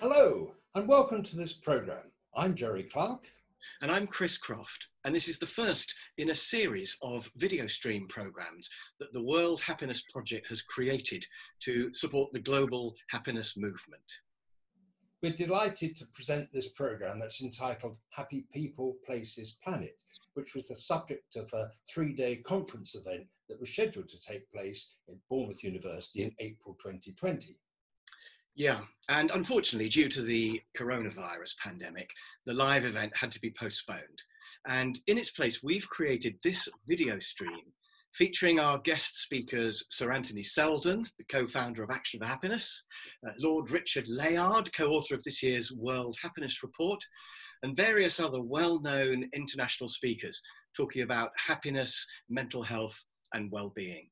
Hello and welcome to this programme. I'm Gerry Clark. And I'm Chris Croft, and this is the first in a series of video stream programmes that the World Happiness Project has created to support the global happiness movement. We're delighted to present this programme that's entitled Happy People, Places, Planet, which was the subject of a three-day conference event that was scheduled to take place in Bournemouth University in April 2020. Yeah, and unfortunately, due to the coronavirus pandemic, the live event had to be postponed. And in its place, we've created this video stream featuring our guest speakers, Sir Anthony Seldon, the co-founder of Action for Happiness, Lord Richard Layard, co-author of this year's World Happiness Report, and various other well-known international speakers talking about happiness, mental health, and well-being.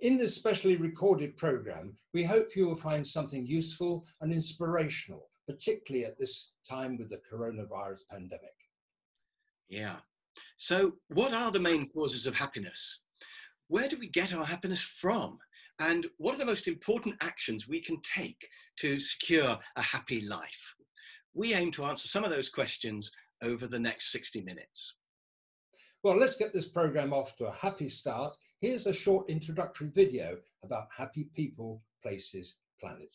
In this specially recorded programme, we hope you will find something useful and inspirational, particularly at this time with the coronavirus pandemic. Yeah. So what are the main causes of happiness? Where do we get our happiness from? And what are the most important actions we can take to secure a happy life? We aim to answer some of those questions over the next 60 minutes. Well, let's get this programme off to a happy start. Here's a short introductory video about Happy People, Places, Planet.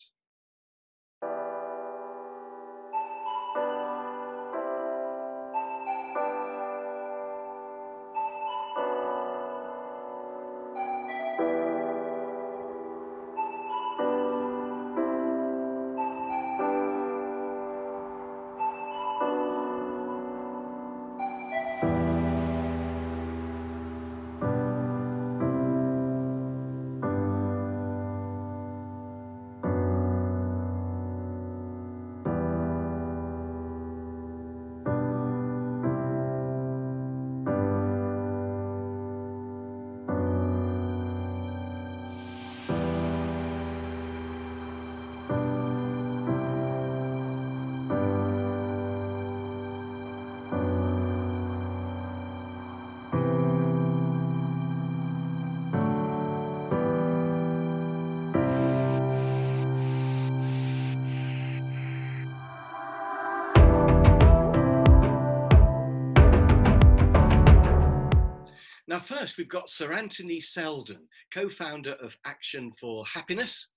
Now, first, we've got Sir Anthony Seldon, co-founder of Action for Happiness,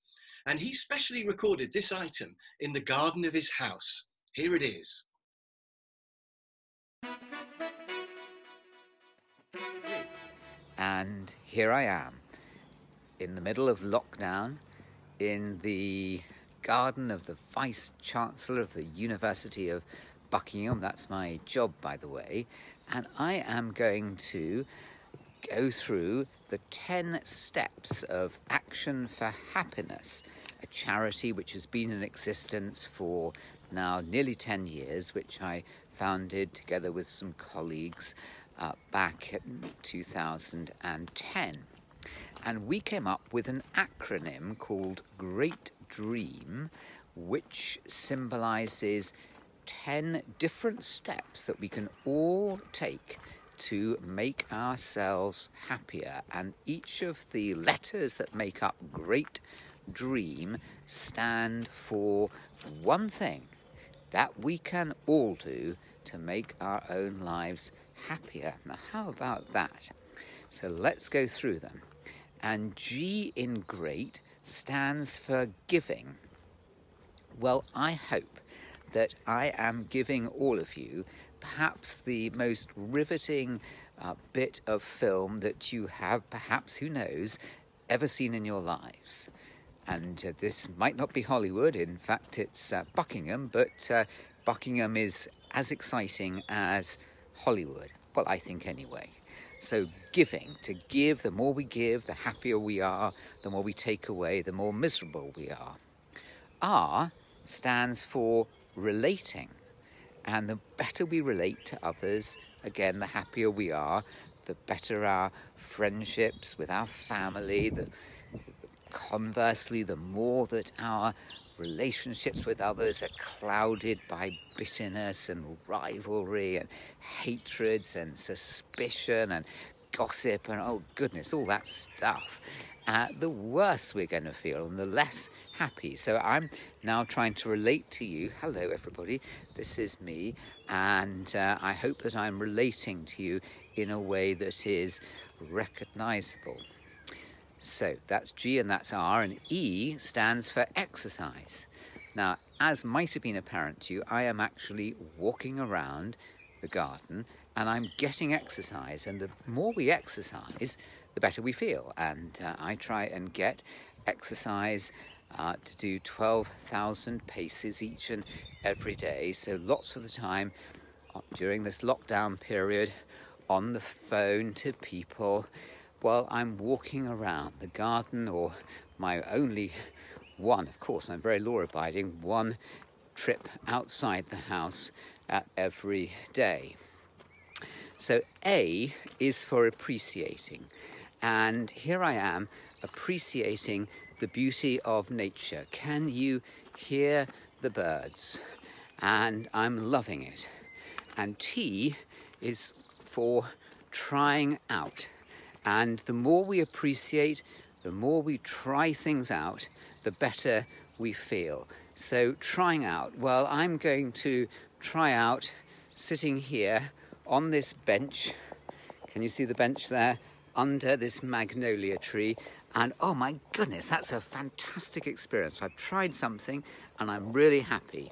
and he specially recorded this item in the garden of his house. Here it is. And here I am, in the middle of lockdown, in the garden of the Vice-Chancellor of the University of Buckingham. That's my job, by the way. And I am going to go through the 10 steps of Action for Happiness, a charity which has been in existence for now nearly 10 years, which I founded together with some colleagues back in 2010. And we came up with an acronym called Great Dream, which symbolises 10 different steps that we can all take to make ourselves happier, and each of the letters that make up Great Dream stand for one thing that we can all do to make our own lives happier. Now, how about that? So let's go through them. And G in Great stands for giving. Well, I hope that I am giving all of you perhaps the most riveting bit of film that you have, perhaps, who knows, ever seen in your lives. And this might not be Hollywood, in fact it's Buckingham, but Buckingham is as exciting as Hollywood, well, I think anyway. So giving, to give, the more we give, the happier we are, the more we take away, the more miserable we are. R stands for relating, and the better we relate to others, again, the happier we are, the better our friendships with our family, conversely, the more that our relationships with others are clouded by bitterness and rivalry and hatreds and suspicion and gossip and, oh goodness, all that stuff, the worse we're going to feel and the less happy. So I'm now trying to relate to you. Hello, everybody. This is me. And I hope that I'm relating to you in a way that is recognizable. So that's G and that's R, and E stands for exercise. Now, as might have been apparent to you, I am actually walking around the garden and I'm getting exercise, and the more we exercise, the better we feel. And I try and get exercise to do 12,000 paces each and every day. So lots of the time during this lockdown period on the phone to people while I'm walking around the garden, or my only one, of course, I'm very law-abiding, one trip outside the house every day. So A is for appreciating. And here I am appreciating the beauty of nature. Can you hear the birds? And I'm loving it. And T is for trying out. And the more we appreciate, the more we try things out, the better we feel. So trying out. Well, I'm going to try out sitting here on this bench. Can you see the bench there? Under this magnolia tree. And oh my goodness, that's a fantastic experience. I've tried something and I'm really happy.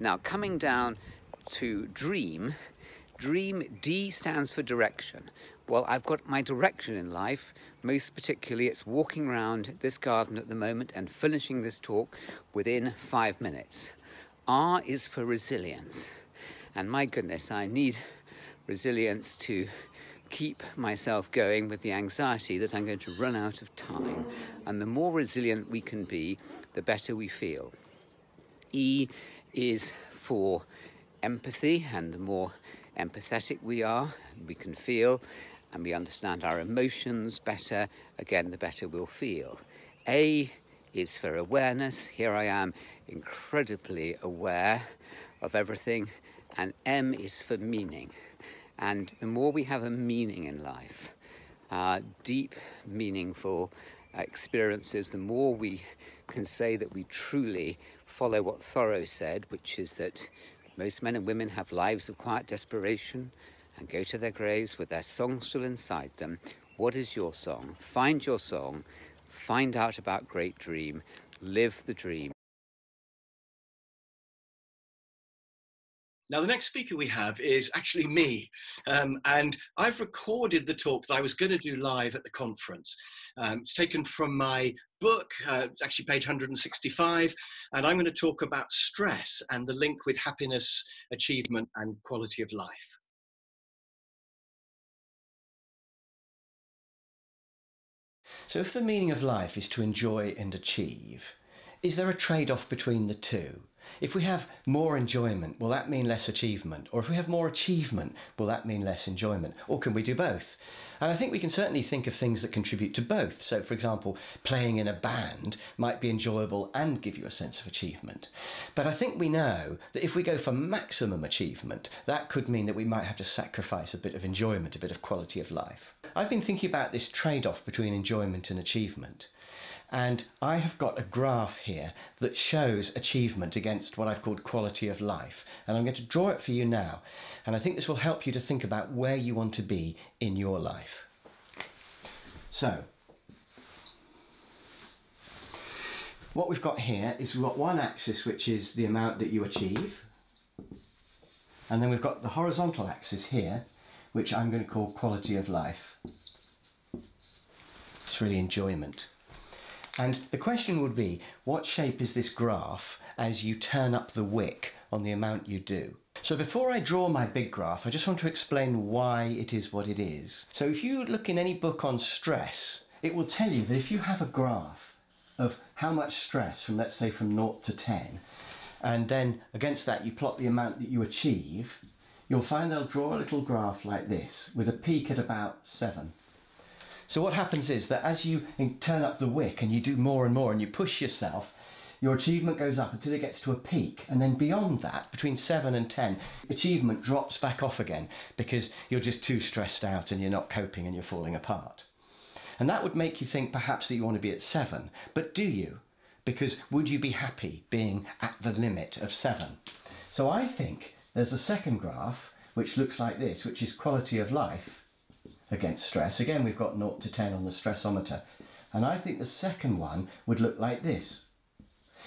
Now, coming down to dream. Dream, D stands for direction. Well, I've got my direction in life. Most particularly, it's walking around this garden at the moment and finishing this talk within 5 minutes. R is for resilience. And my goodness, I need resilience to keep myself going with the anxiety that I'm going to run out of time. And the more resilient we can be, the better we feel. E is for empathy, and the more empathetic we are, we can feel, and we understand our emotions better, again, the better we'll feel. A is for awareness. Here I am, incredibly aware of everything. And M is for meaning. And the more we have a meaning in life, deep, meaningful experiences, the more we can say that we truly follow what Thoreau said, which is that most men and women have lives of quiet desperation and go to their graves with their song still inside them. What is your song? Find your song. Find out about Great Dream. Live the dream. Now, the next speaker we have is actually me, and I've recorded the talk that I was going to do live at the conference. It's taken from my book, it's actually page 165, and I'm going to talk about stress and the link with happiness, achievement, and quality of life. So if the meaning of life is to enjoy and achieve, is there a trade-off between the two? If we have more enjoyment, will that mean less achievement? Or if we have more achievement, will that mean less enjoyment? Or can we do both? And I think we can certainly think of things that contribute to both. So, for example, playing in a band might be enjoyable and give you a sense of achievement. But I think we know that if we go for maximum achievement, that could mean that we might have to sacrifice a bit of enjoyment, a bit of quality of life. I've been thinking about this trade-off between enjoyment and achievement. And I have got a graph here that shows achievement against what I've called quality of life. And I'm going to draw it for you now. And I think this will help you to think about where you want to be in your life. So, what we've got here is we've got one axis, which is the amount that you achieve. And then we've got the horizontal axis here, which I'm going to call quality of life. It's really enjoyment. And the question would be, what shape is this graph as you turn up the wick on the amount you do? So before I draw my big graph, I just want to explain why it is what it is. So if you look in any book on stress, it will tell you that if you have a graph of how much stress from, let's say, from 0 to 10, and then against that you plot the amount that you achieve, you'll find they'll draw a little graph like this, with a peak at about 7. So what happens is that as you turn up the wick and you do more and more and you push yourself, your achievement goes up until it gets to a peak, and then beyond that, between 7 and 10, achievement drops back off again because you're just too stressed out and you're not coping and you're falling apart. And that would make you think perhaps that you want to be at 7, but do you? Because would you be happy being at the limit of 7? So I think there's a second graph which looks like this, which is quality of life against stress. Again, we've got 0 to 10 on the stressometer. And I think the second one would look like this,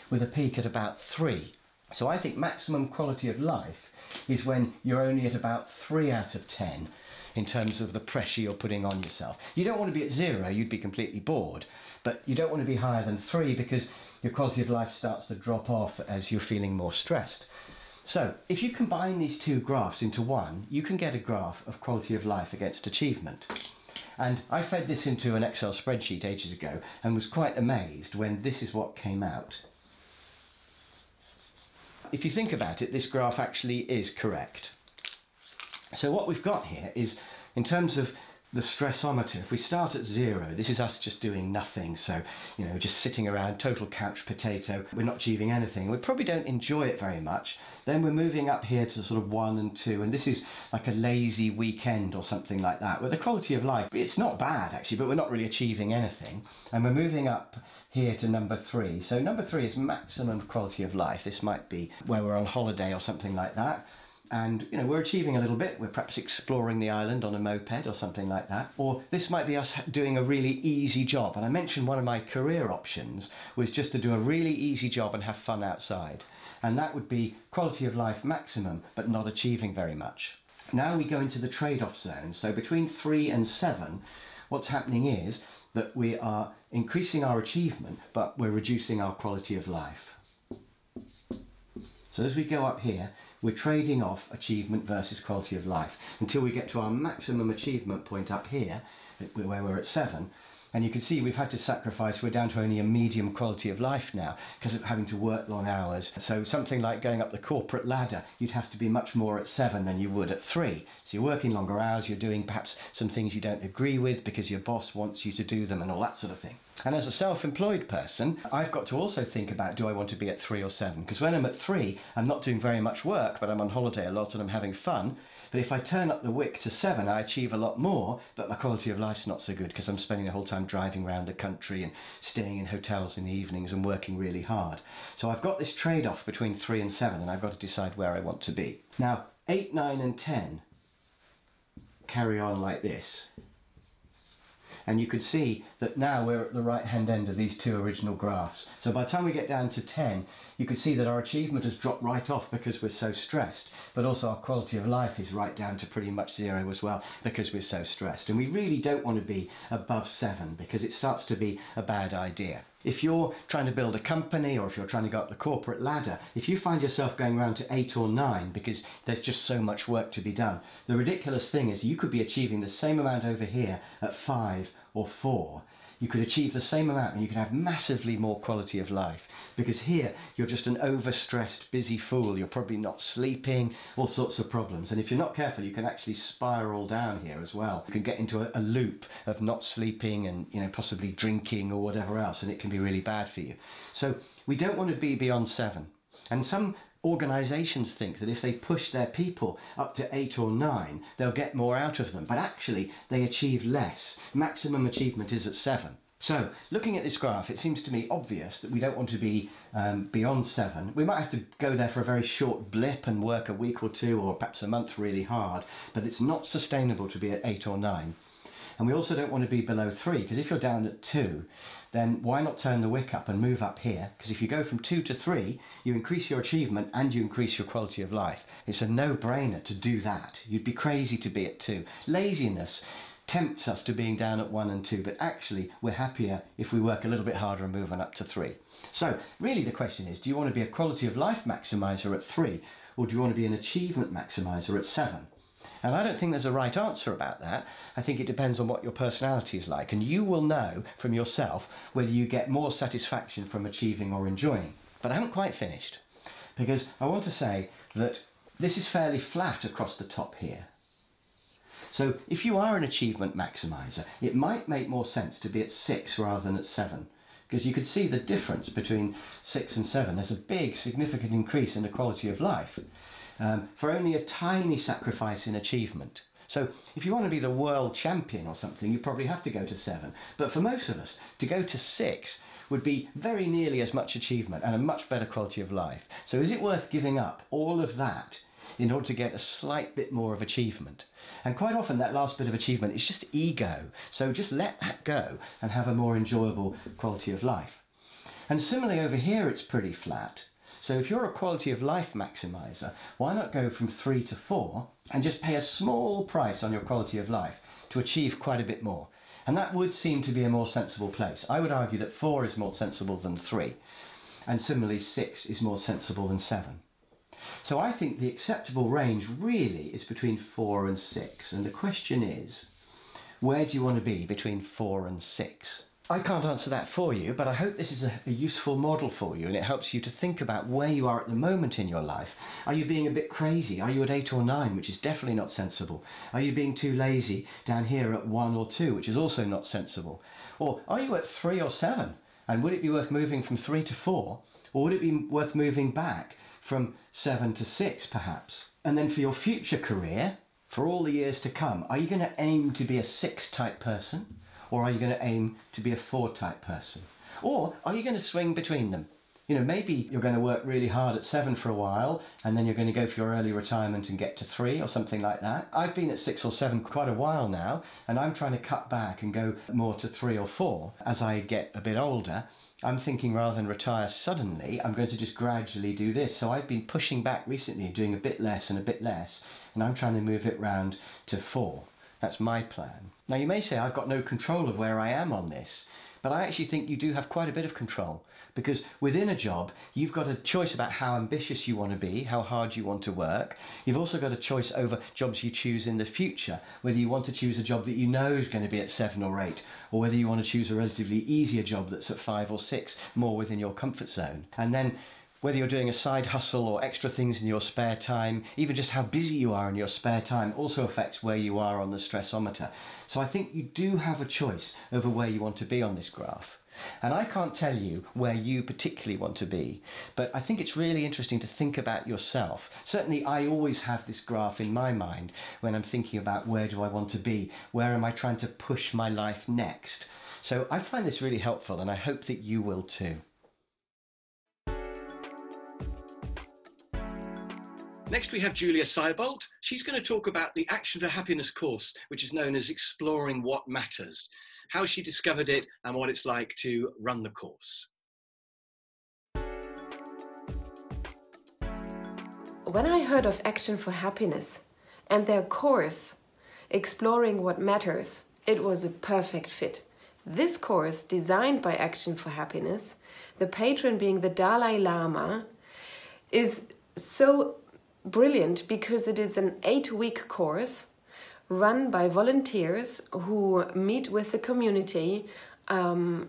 with a peak at about 3. So I think maximum quality of life is when you're only at about 3 out of 10 in terms of the pressure you're putting on yourself. You don't want to be at 0, you'd be completely bored, but you don't want to be higher than 3 because your quality of life starts to drop off as you're feeling more stressed. So if you combine these two graphs into one, you can get a graph of quality of life against achievement. And I fed this into an Excel spreadsheet ages ago and was quite amazed when this is what came out. If you think about it, this graph actually is correct. So what we've got here is, in terms of the stressometer, if we start at 0, this is us just doing nothing, so, you know, just sitting around, total couch potato, we're not achieving anything, we probably don't enjoy it very much. Then we're moving up here to sort of 1 and 2, and this is like a lazy weekend or something like that, where the quality of life, it's not bad actually, but we're not really achieving anything. And we're moving up here to number 3, so number 3 is maximum quality of life. This might be where we're on holiday or something like that. And, you know, we're achieving a little bit. We're perhaps exploring the island on a moped or something like that. Or this might be us doing a really easy job. And I mentioned one of my career options was just to do a really easy job and have fun outside. And that would be quality of life maximum, but not achieving very much. Now we go into the trade-off zone. So between 3 and 7, what's happening is that we are increasing our achievement, but we're reducing our quality of life. So as we go up here, we're trading off achievement versus quality of life until we get to our maximum achievement point up here, where we're at 7. And you can see we've had to sacrifice, we're down to only a medium quality of life now because of having to work long hours. So something like going up the corporate ladder, you'd have to be much more at 7 than you would at 3. So you're working longer hours, you're doing perhaps some things you don't agree with because your boss wants you to do them and all that sort of thing. And as a self-employed person, I've got to also think about, do I want to be at 3 or 7? Because when I'm at 3, I'm not doing very much work, but I'm on holiday a lot and I'm having fun. But if I turn up the wick to 7, I achieve a lot more, but my quality of life's not so good because I'm spending the whole time driving around the country and staying in hotels in the evenings and working really hard. So I've got this trade-off between 3 and 7, and I've got to decide where I want to be. Now, 8, 9 and 10 carry on like this. And you can see that now we're at the right-hand end of these two original graphs. So by the time we get down to 10, you can see that our achievement has dropped right off because we're so stressed, but also our quality of life is right down to pretty much 0 as well because we're so stressed. And we really don't want to be above 7 because it starts to be a bad idea. If you're trying to build a company, or if you're trying to go up the corporate ladder, if you find yourself going around to 8 or 9 because there's just so much work to be done, the ridiculous thing is you could be achieving the same amount over here at 5 or 4. You could achieve the same amount and you could have massively more quality of life, because here you're just an overstressed, busy fool. You're probably not sleeping, all sorts of problems. And if you're not careful, you can actually spiral down here as well. You can get into a loop of not sleeping and, you know, possibly drinking or whatever else, and it can be really bad for you. So we don't want to be beyond 7. And some organisations think that if they push their people up to 8 or 9, they'll get more out of them, but actually they achieve less. Maximum achievement is at 7. So looking at this graph, it seems to me obvious that we don't want to be beyond 7. We might have to go there for a very short blip and work a week or 2 or perhaps a month really hard, but it's not sustainable to be at 8 or 9. And we also don't want to be below 3, because if you're down at 2, then why not turn the wick up and move up here? Because if you go from 2 to 3, you increase your achievement and you increase your quality of life. It's a no-brainer to do that. You'd be crazy to be at 2. Laziness tempts us to being down at 1 and 2, but actually we're happier if we work a little bit harder and move on up to 3. So really the question is, do you want to be a quality of life maximiser at 3, or do you want to be an achievement maximiser at 7? And I don't think there's a right answer about that. I think it depends on what your personality is like, and you will know from yourself whether you get more satisfaction from achieving or enjoying. But I haven't quite finished, because I want to say that this is fairly flat across the top here. So if you are an achievement maximiser, it might make more sense to be at 6 rather than at 7. because you could see the difference between 6 and 7. There's a big, significant increase in the quality of life for only a tiny sacrifice in achievement. So if you want to be the world champion or something, you probably have to go to 7. But for most of us, to go to 6 would be very nearly as much achievement and a much better quality of life. So is it worth giving up all of that in order to get a slight bit more of achievement? And quite often that last bit of achievement is just ego. So just let that go and have a more enjoyable quality of life. And similarly over here, it's pretty flat. So if you're a quality of life maximizer, why not go from 3 to 4 and just pay a small price on your quality of life to achieve quite a bit more? And that would seem to be a more sensible place. I would argue that 4 is more sensible than 3. And similarly, 6 is more sensible than 7. So I think the acceptable range really is between 4 and 6. And the question is, where do you want to be between 4 and 6? I can't answer that for you, but I hope this is a useful model for you, and it helps you to think about where you are at the moment in your life. Are you being a bit crazy? Are you at 8 or 9, which is definitely not sensible? Are you being too lazy down here at 1 or 2, which is also not sensible? Or are you at 3 or 7? And would it be worth moving from 3 to 4? Or would it be worth moving back from 7 to 6, perhaps? And then for your future career, for all the years to come, are you going to aim to be a 6 type person? Or are you going to aim to be a 4 type person? Or are you going to swing between them? You know, maybe you're going to work really hard at 7 for a while, and then you're going to go for your early retirement and get to 3 or something like that. I've been at 6 or 7 quite a while now, and I'm trying to cut back and go more to 3 or 4 as I get a bit older. I'm thinking rather than retire suddenly, I'm going to just gradually do this. So I've been pushing back recently, doing a bit less, and I'm trying to move it round to 4. That's my plan. Now you may say I've got no control of where I am on this, but I actually think you do have quite a bit of control, because within a job you've got a choice about how ambitious you want to be, how hard you want to work. You've also got a choice over jobs you choose in the future, whether you want to choose a job that you know is going to be at 7 or 8, or whether you want to choose a relatively easier job that's at 5 or 6, more within your comfort zone. And then whether you're doing a side hustle or extra things in your spare time, even just how busy you are in your spare time also affects where you are on the stressometer. So I think you do have a choice over where you want to be on this graph. And I can't tell you where you particularly want to be, but I think it's really interesting to think about yourself. Certainly I always have this graph in my mind when I'm thinking about where do I want to be, where am I trying to push my life next. So I find this really helpful, and I hope that you will too. Next we have Julia Seibold. She's going to talk about the Action for Happiness course, which is known as Exploring What Matters, how she discovered it and what it's like to run the course. When I heard of Action for Happiness and their course, Exploring What Matters, it was a perfect fit. This course, designed by Action for Happiness, the patron being the Dalai Lama, is so brilliant because it is an 8-week course run by volunteers who meet with the community and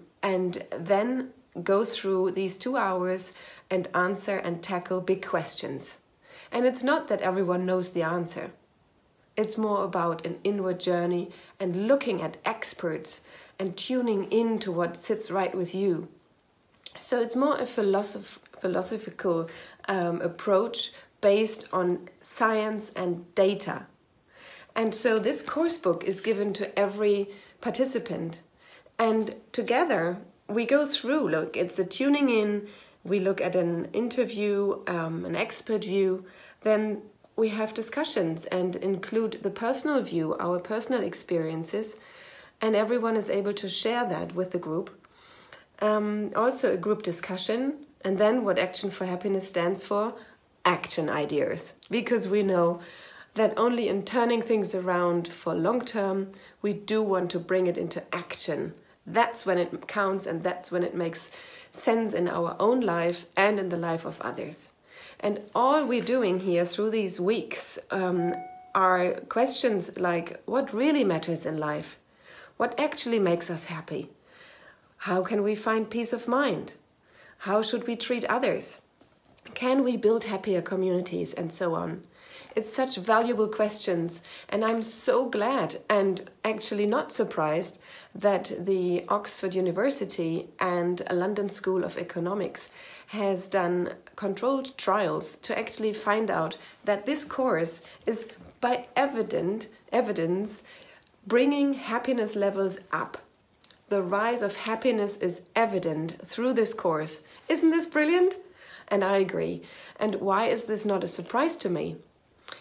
then go through these 2 hours and answer and tackle big questions. And it's not that everyone knows the answer. It's more about an inward journey and looking at experts and tuning in to what sits right with you. So it's more a philosophical approach based on science and data. And so this course book is given to every participant. And together we go through, look, it's a tuning in, we look at an interview, an expert view, then we have discussions and include the personal view, our personal experiences, and everyone is able to share that with the group. Also a group discussion, and then what Action for Happiness stands for, action ideas, because we know that only in turning things around for long term, we do want to bring it into action. That's when it counts, and that's when it makes sense in our own life and in the life of others. And all we're doing here through these weeks are questions like, what really matters in life? What actually makes us happy? How can we find peace of mind? How should we treat others? Can we build happier communities, and so on? It's such valuable questions, and I'm so glad and actually not surprised that the Oxford University and London School of Economics has done controlled trials to actually find out that this course is by evidence bringing happiness levels up. The rise of happiness is evident through this course. Isn't this brilliant? And I agree. And why is this not a surprise to me?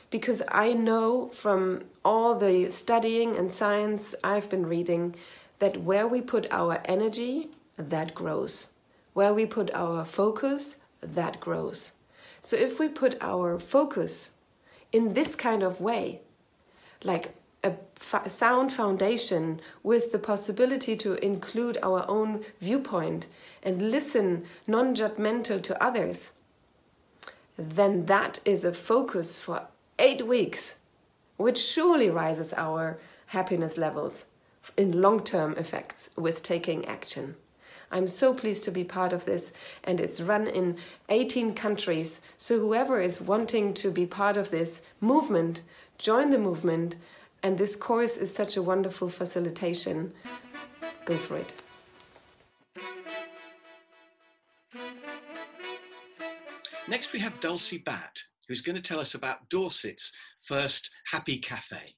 Because I know from all the studying and science I've been reading that where we put our energy, that grows. Where we put our focus, that grows. So if we put our focus in this kind of way, like a sound foundation with the possibility to include our own viewpoint and listen non-judgmental to others, then that is a focus for 8 weeks, which surely rises our happiness levels in long-term effects with taking action. I'm so pleased to be part of this, and it's run in 18 countries. So whoever is wanting to be part of this movement, join the movement. And this course is such a wonderful facilitation. Go for it. Next we have Dulcie Batt, who's going to tell us about Dorset's first Happy Cafe.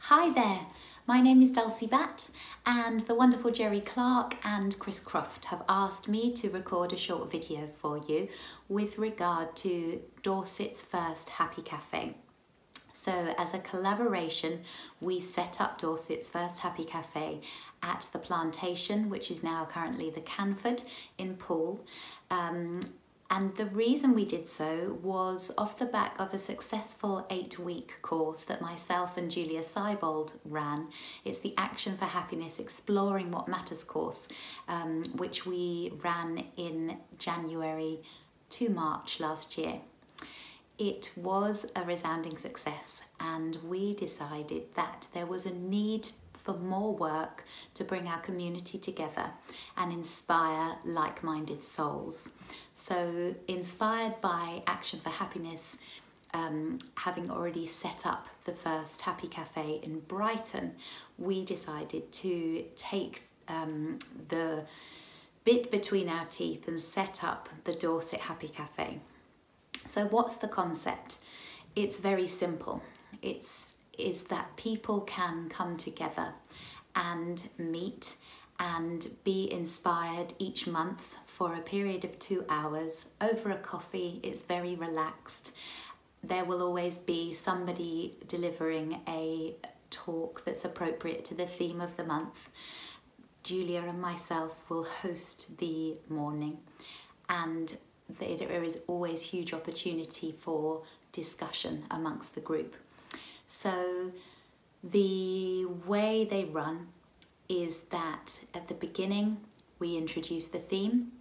Hi there, my name is Dulcie Batt, and the wonderful Gerry Clark and Chris Croft have asked me to record a short video for you with regard to Dorset's first Happy Cafe. So as a collaboration, we set up Dorset's first Happy Cafe at the plantation, which is now currently the Canford in Poole. And the reason we did so was off the back of a successful 8-week course that myself and Julia Seibold ran. It's the Action for Happiness, Exploring What Matters course, which we ran in January to March last year. It was a resounding success, and we decided that there was a need for more work to bring our community together and inspire like-minded souls. So, inspired by Action for Happiness, having already set up the first Happy Cafe in Brighton, we decided to take the bit between our teeth and set up the Dorset Happy Cafe. So what's the concept? It's very simple. It's that people can come together and meet and be inspired each month for a period of 2 hours over a coffee. It's very relaxed. There will always be somebody delivering a talk that's appropriate to the theme of the month. Julia and myself will host the morning, and there is always huge opportunity for discussion amongst the group. So the way they run is that at the beginning we introduce the theme,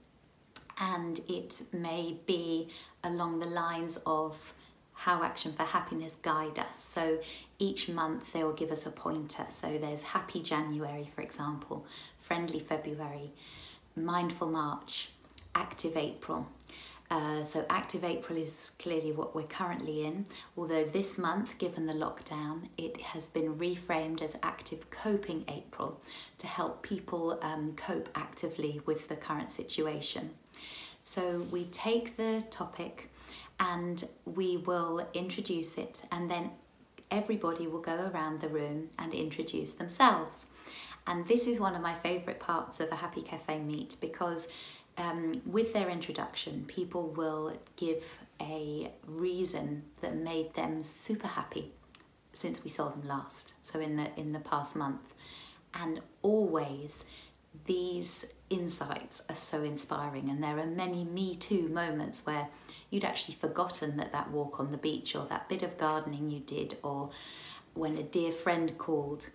and it may be along the lines of how Action for Happiness guide us. So each month they will give us a pointer. So there's Happy January, for example, Friendly February, Mindful March, Active April. So Active April is clearly what we're currently in, although this month, given the lockdown, it has been reframed as Active Coping April to help people cope actively with the current situation. So we take the topic and we will introduce it, and then everybody will go around the room and introduce themselves. And this is one of my favourite parts of a Happy Cafe meet, because with their introduction, people will give a reason that made them super happy since we saw them last, so in the past month. And always these insights are so inspiring, and there are many Me Too moments where you'd actually forgotten that walk on the beach, or that bit of gardening you did, or when a dear friend called,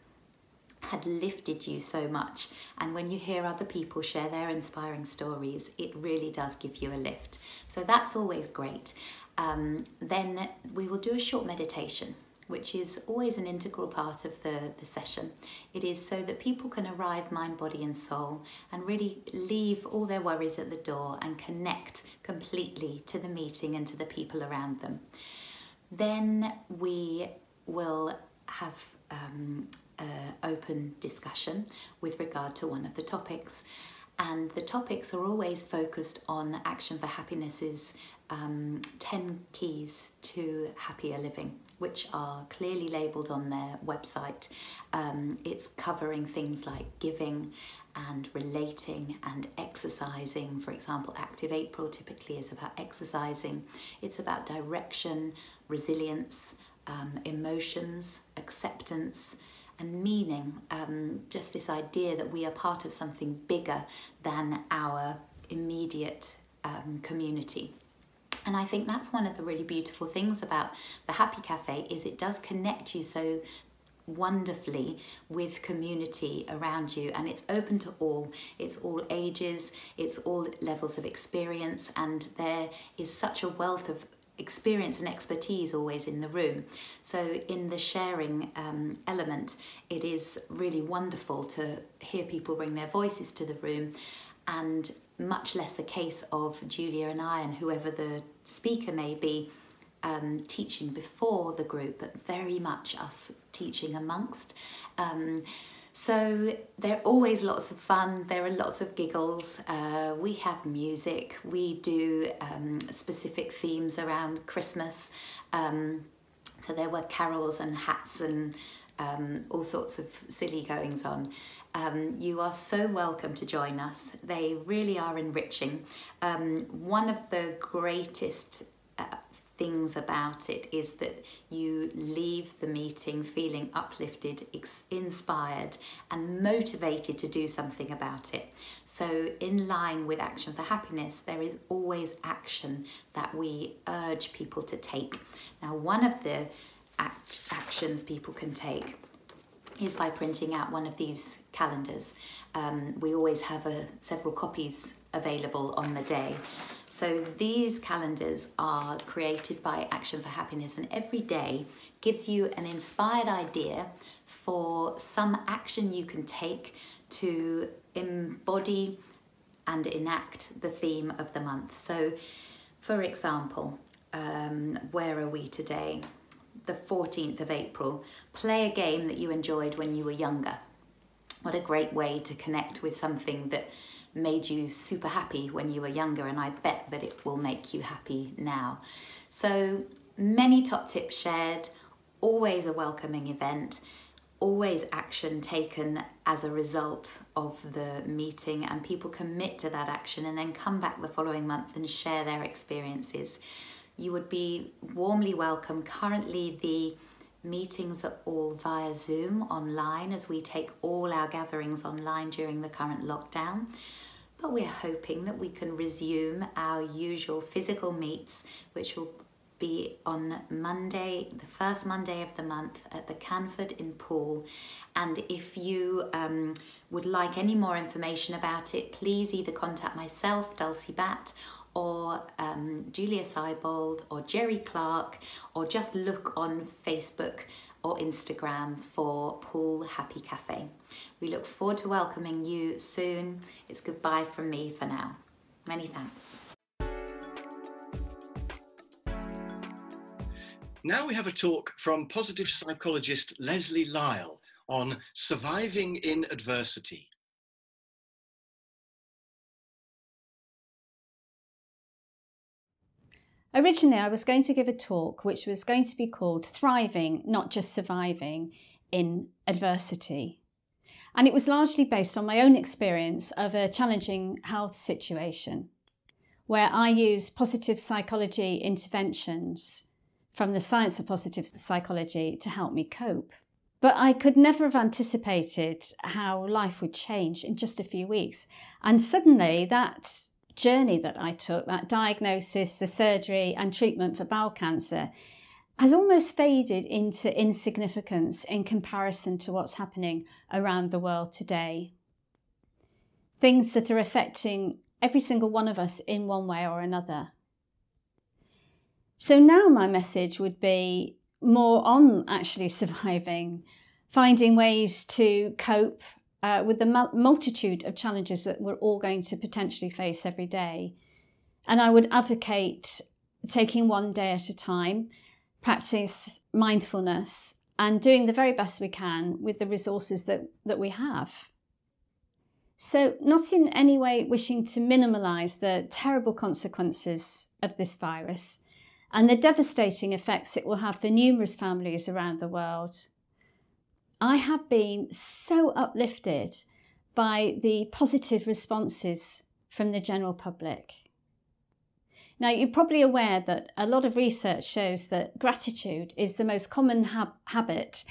had lifted you so much. And when you hear other people share their inspiring stories, it really does give you a lift. So that's always great. Then we will do a short meditation, which is always an integral part of the session. It is so that people can arrive mind, body and soul and really leave all their worries at the door and connect completely to the meeting and to the people around them. Then we will have open discussion with regard to one of the topics, and the topics are always focused on Action for Happiness's 10 keys to happier living, which are clearly labelled on their website. It's covering things like giving and relating and exercising. For example, Active April typically is about exercising. It's about direction, resilience, emotions, acceptance and meaning. Just this idea that we are part of something bigger than our immediate community. And I think that's one of the really beautiful things about the Happy Cafe, is it does connect you so wonderfully with community around you, and it's open to all. It's all ages, it's all levels of experience, and there is such a wealth of experience and expertise always in the room. So in the sharing element, it is really wonderful to hear people bring their voices to the room, and much less a case of Julia and I and whoever the speaker may be teaching before the group, but very much us teaching amongst. So there are always lots of fun, there are lots of giggles, we have music, we do specific themes around Christmas, so there were carols and hats and all sorts of silly goings on. You are so welcome to join us. They really are enriching. One of the greatest things about it is that you leave the meeting feeling uplifted, inspired and motivated to do something about it. So in line with Action for Happiness, there is always action that we urge people to take. Now, one of the actions people can take is by printing out one of these calendars. We always have several copies available on the day. So these calendars are created by Action for Happiness, and every day gives you an inspired idea for some action you can take to embody and enact the theme of the month. So for example, where are we today? The 14th of April, play a game that you enjoyed when you were younger. What a great way to connect with something that made you super happy when you were younger, and I bet that it will make you happy now. So many top tips shared, always a welcoming event, always action taken as a result of the meeting, and people commit to that action and then come back the following month and share their experiences. You would be warmly welcome. Currently, the meetings are all via Zoom online, as we take all our gatherings online during the current lockdown. But we're hoping that we can resume our usual physical meets, which will be on Monday, the first Monday of the month, at the Canford in Poole. And if you would like any more information about it, please either contact myself, Dulcie Batt, or Julia Seibold, or Gerry Clark, or just look on Facebook or Instagram for Poole Happy Cafe. We look forward to welcoming you soon. It's goodbye from me for now. Many thanks. Now we have a talk from positive psychologist Lesley Lyle on surviving in adversity. Originally, I was going to give a talk which was going to be called Thriving, Not Just Surviving in Adversity. And it was largely based on my own experience of a challenging health situation where I used positive psychology interventions from the science of positive psychology to help me cope. But I could never have anticipated how life would change in just a few weeks. And suddenly that journey that I took, that diagnosis, the surgery and treatment for bowel cancer, has almost faded into insignificance in comparison to what's happening around the world today. Things that are affecting every single one of us in one way or another. So now my message would be more on actually surviving, finding ways to cope with the multitude of challenges that we're all going to potentially face every day. And I would advocate taking one day at a time, practice mindfulness, and doing the very best we can with the resources that we have. So, not in any way wishing to minimise the terrible consequences of this virus and the devastating effects it will have for numerous families around the world. I have been so uplifted by the positive responses from the general public. Now, you're probably aware that a lot of research shows that gratitude is the most common habit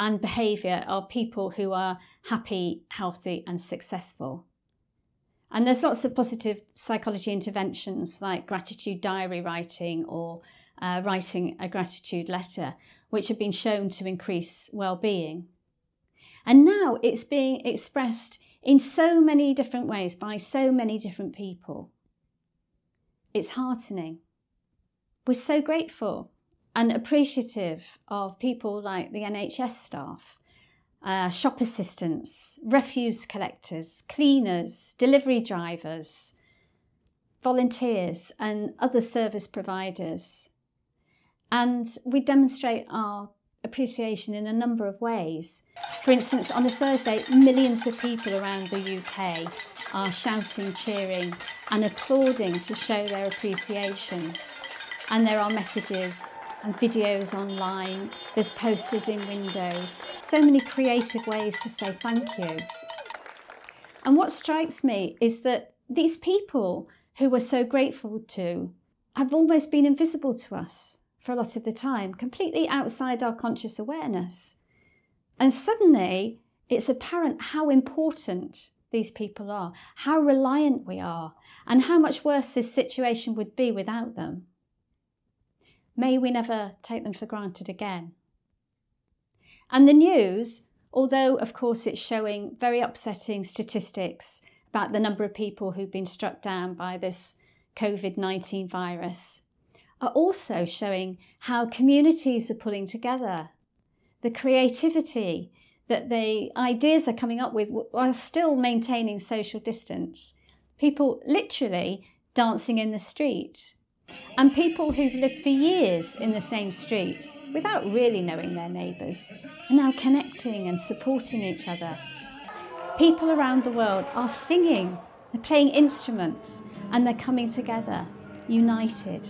and behaviour of people who are happy, healthy and successful. And there's lots of positive psychology interventions like gratitude diary writing or writing a gratitude letter, which have been shown to increase well-being. And now it's being expressed in so many different ways by so many different people. It's heartening. We're so grateful and appreciative of people like the NHS staff, shop assistants, refuse collectors, cleaners, delivery drivers, volunteers and other service providers. And we demonstrate our appreciation in a number of ways. For instance, on a Thursday, millions of people around the UK are shouting, cheering and applauding to show their appreciation. And there are messages and videos online, there's posters in windows, so many creative ways to say thank you. And what strikes me is that these people who we're so grateful to have almost been invisible to us for a lot of the time, completely outside our conscious awareness. And suddenly it's apparent how important these people are, how reliant we are, and how much worse this situation would be without them. May we never take them for granted again. And the news, although of course it's showing very upsetting statistics about the number of people who've been struck down by this COVID-19 virus, are also showing how communities are pulling together, the creativity, that the ideas are coming up with while still maintaining social distance. People literally dancing in the street, and people who've lived for years in the same street without really knowing their neighbours are now connecting and supporting each other. People around the world are singing, they're playing instruments and they're coming together, united.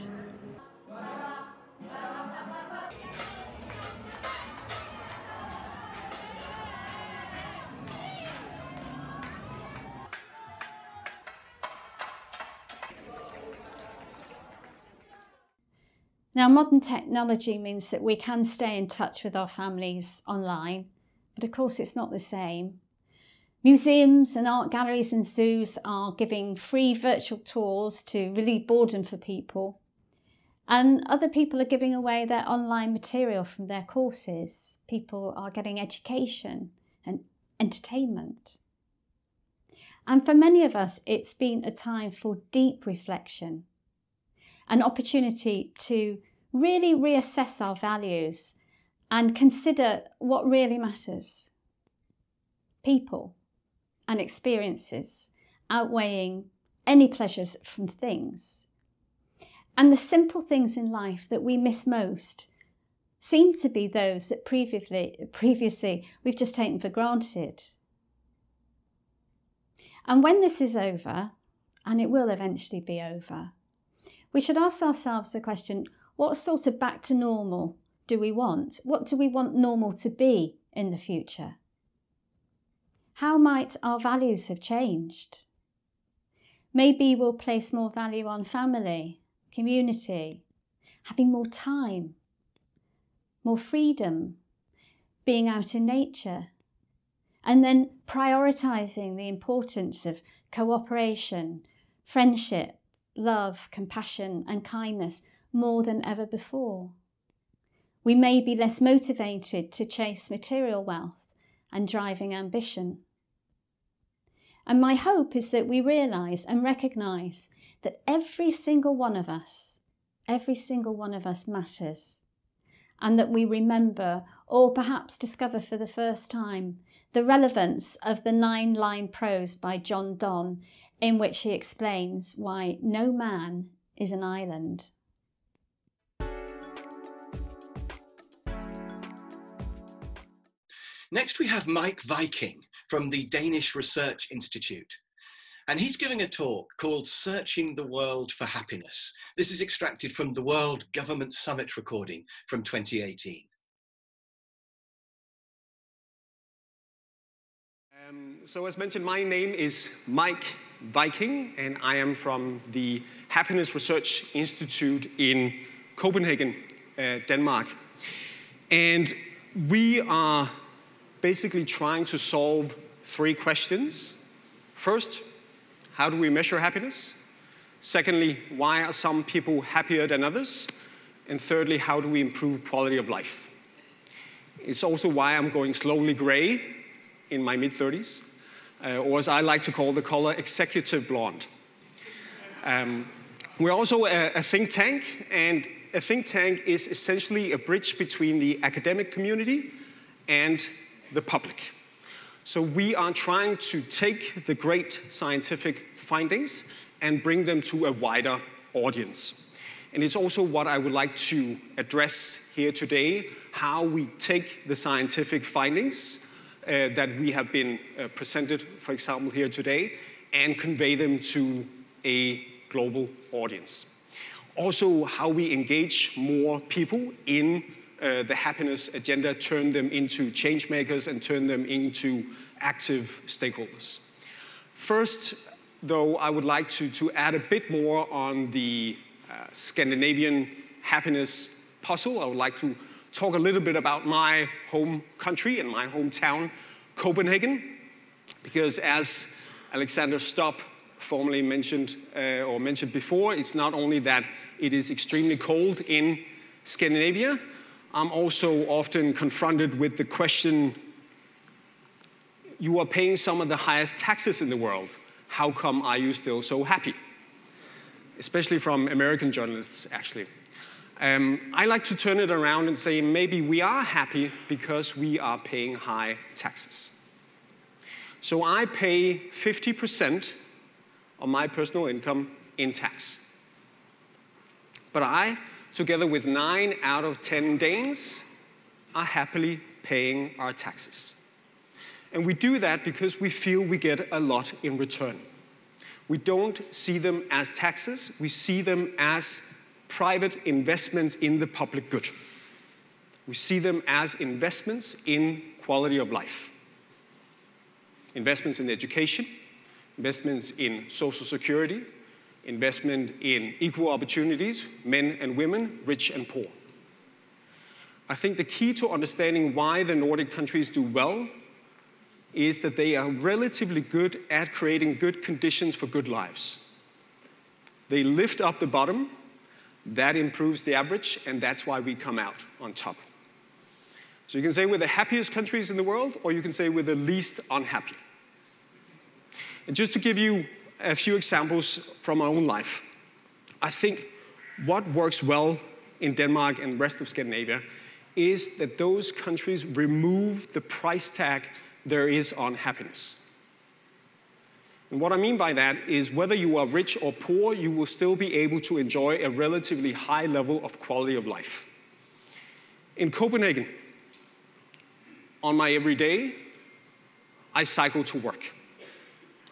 Now, modern technology means that we can stay in touch with our families online, but of course it's not the same. Museums and art galleries and zoos are giving free virtual tours to relieve boredom for people, and other people are giving away their online material from their courses. People are getting education and entertainment. And for many of us, it's been a time for deep reflection, an opportunity to really reassess our values and consider what really matters. People and experiences outweighing any pleasures from things. And the simple things in life that we miss most seem to be those that previously we've just taken for granted. And when this is over, and it will eventually be over, we should ask ourselves the question, what sort of back to normal do we want? What do we want normal to be in the future? How might our values have changed? Maybe we'll place more value on family, community, having more time, more freedom, being out in nature, and then prioritising the importance of cooperation, friendship, love, compassion and kindness more than ever before. We may be less motivated to chase material wealth and driving ambition. And my hope is that we realise and recognise that every single one of us matters, and that we remember, or perhaps discover for the first time, the relevance of the 9-line prose by John Donne, in which he explains why no man is an island. Next we have Meik Wiking from the Danish Research Institute, and he's giving a talk called Searching the World for Happiness. This is extracted from the World Government Summit recording from 2018. So as mentioned, my name is Meik Wiking, and I am from the Happiness Research Institute in Copenhagen, Denmark. And we are basically trying to solve three questions. First, how do we measure happiness? Secondly, why are some people happier than others? And thirdly, how do we improve quality of life? It's also why I'm going slowly grey in my mid-30s, or as I like to call the color, executive blonde. We're also a think tank, and a think tank is essentially a bridge between the academic community and the public. So we are trying to take the great scientific findings and bring them to a wider audience. And it's also what I would like to address here today, how we take the scientific findings that we have been presented, for example, here today, and convey them to a global audience. Also, how we engage more people in the happiness agenda, turn them into change makers and turn them into active stakeholders. First, though, I would like to add a bit more on the Scandinavian happiness puzzle. I would like to talk a little bit about my home country and my hometown, Copenhagen, because as Alexander Stopp formerly mentioned, or mentioned before, it's not only that it is extremely cold in Scandinavia, I'm also often confronted with the question, you are paying some of the highest taxes in the world. How come are you still so happy? Especially from American journalists, actually. I like to turn it around and say, maybe we are happy because we are paying high taxes. So I pay 50% of my personal income in tax. But I, together with 9 out of 10 Danes, are happily paying our taxes. And we do that because we feel we get a lot in return. We don't see them as taxes, we see them as private investments in the public good. We see them as investments in quality of life. Investments in education, investments in social security, investment in equal opportunities, men and women, rich and poor. I think the key to understanding why the Nordic countries do well is that they are relatively good at creating good conditions for good lives. They lift up the bottom, that improves the average, and that's why we come out on top. So you can say we're the happiest countries in the world, or you can say we're the least unhappy. And just to give you a few examples from my own life. I think what works well in Denmark and the rest of Scandinavia is that those countries remove the price tag there is on happiness. And what I mean by that is whether you are rich or poor, you will still be able to enjoy a relatively high level of quality of life. In Copenhagen, on my everyday, I cycle to work.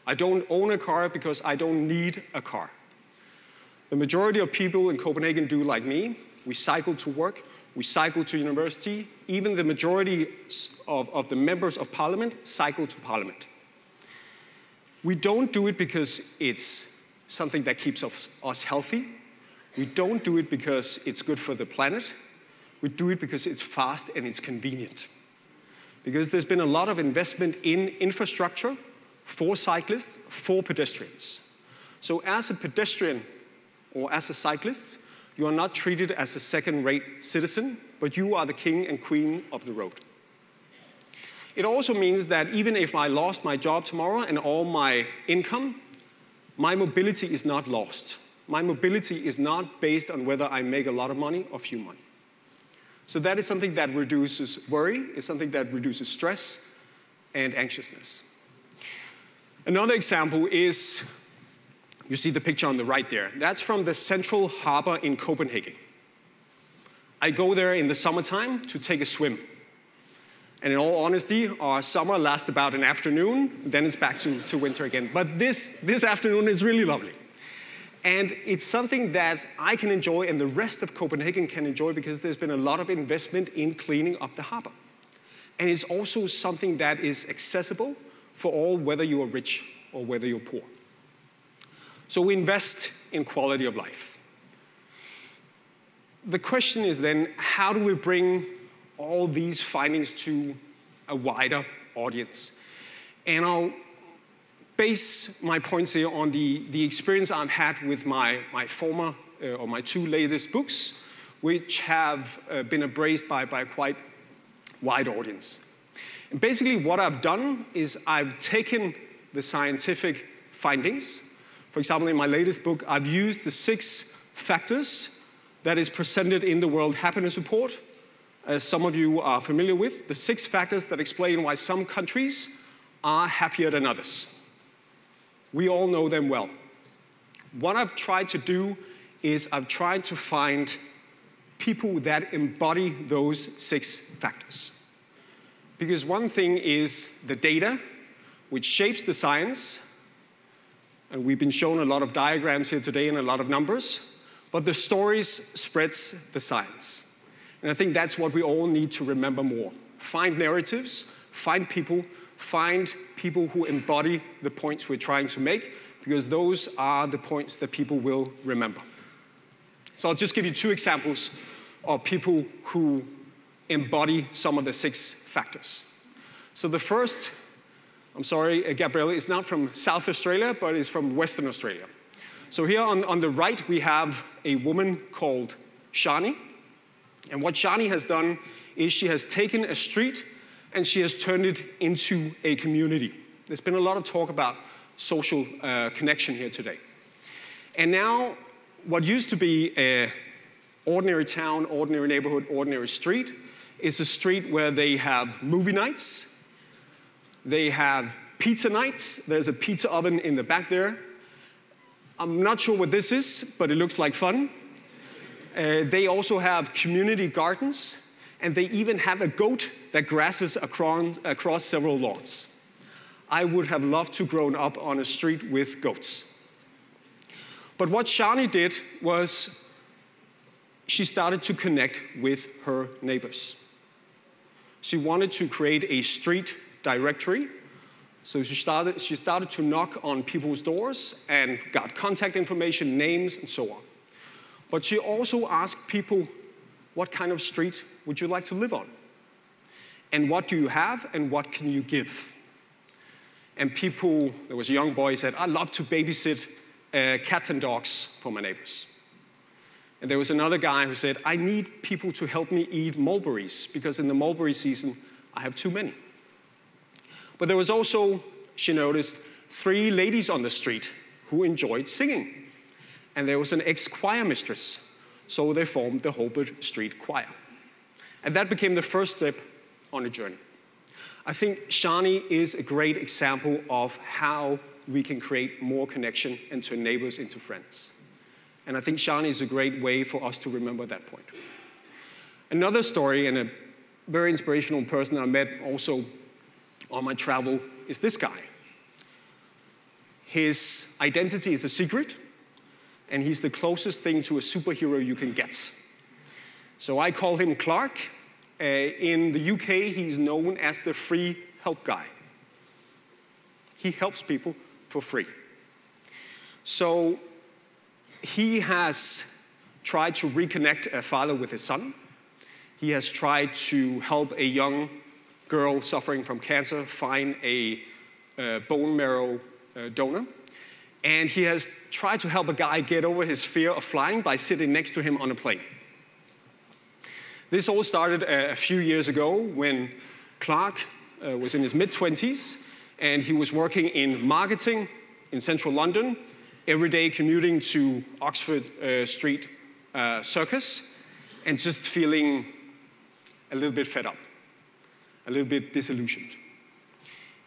I don't own a car because I don't need a car. The majority of people in Copenhagen do like me. We cycle to work, we cycle to university. Even the majority of the members of parliament cycle to parliament. We don't do it because it's something that keeps us healthy. We don't do it because it's good for the planet. We do it because it's fast and it's convenient. Because there's been a lot of investment in infrastructure for cyclists, for pedestrians. So as a pedestrian or as a cyclist, you are not treated as a second-rate citizen, but you are the king and queen of the road. It also means that even if I lost my job tomorrow and all my income, my mobility is not lost. My mobility is not based on whether I make a lot of money or few money. So that is something that reduces worry, it's something that reduces stress and anxiousness. Another example is, you see the picture on the right there. That's from the central harbor in Copenhagen. I go there in the summertime to take a swim. And in all honesty, our summer lasts about an afternoon, then it's back to winter again. But this afternoon is really lovely. And it's something that I can enjoy and the rest of Copenhagen can enjoy because there's been a lot of investment in cleaning up the harbor. And it's also something that is accessible for all, whether you are rich or whether you're poor. So we invest in quality of life. The question is then, how do we bring all these findings to a wider audience? And I'll base my points here on the experience I've had with my two latest books, which have been embraced by a quite wide audience. And basically what I've done is I've taken the scientific findings. For example, in my latest book, I've used the 6 factors that is presented in the World Happiness Report, as some of you are familiar with, the 6 factors that explain why some countries are happier than others. We all know them well. What I've tried to do is I've tried to find people that embody those 6 factors. Because one thing is the data, which shapes the science, and we've been shown a lot of diagrams here today and a lot of numbers, but the stories spreads the science. And I think that's what we all need to remember more. Find narratives, find people who embody the points we're trying to make, because those are the points that people will remember. So I'll just give you 2 examples of people who embody some of the 6 factors. So the first, I'm sorry, Gabrielle, is not from South Australia, but is from Western Australia. So here on the right, we have a woman called Shani. And what Shani has done is she has taken a street and she has turned it into a community. There's been a lot of talk about social connection here today. And now what used to be an ordinary town, ordinary neighborhood, ordinary street is a street where they have movie nights, they have pizza nights, there's a pizza oven in the back there. I'm not sure what this is, but it looks like fun. They also have community gardens, and they even have a goat that grasses across several lawns. I would have loved to grown up on a street with goats. But what Shani did was she started to connect with her neighbors. She wanted to create a street directory, so she started to knock on people's doors and got contact information, names, and so on. But she also asked people, what kind of street would you like to live on? And what do you have, and what can you give? And people, there was a young boy who said, I love to babysit cats and dogs for my neighbors. And there was another guy who said, I need people to help me eat mulberries, because in the mulberry season, I have too many. But there was also, she noticed, 3 ladies on the street who enjoyed singing. And there was an ex-choir mistress, so they formed the Holbrook Street Choir. And that became the first step on a journey. I think Shani is a great example of how we can create more connection and turn neighbors into friends. And I think Shani is a great way for us to remember that point. Another story, and a very inspirational person I met also on my travel, is this guy. His identity is a secret, and he's the closest thing to a superhero you can get. So I call him Clark. In the UK, he's known as the free help guy. He helps people for free. So he has tried to reconnect a father with his son. He has tried to help a young girl suffering from cancer find a bone marrow donor. And he has tried to help a guy get over his fear of flying by sitting next to him on a plane. This all started a few years ago when Clark was in his mid-20s, and he was working in marketing in central London, every day commuting to Oxford Street Circus, and just feeling a little bit fed up, a little bit disillusioned.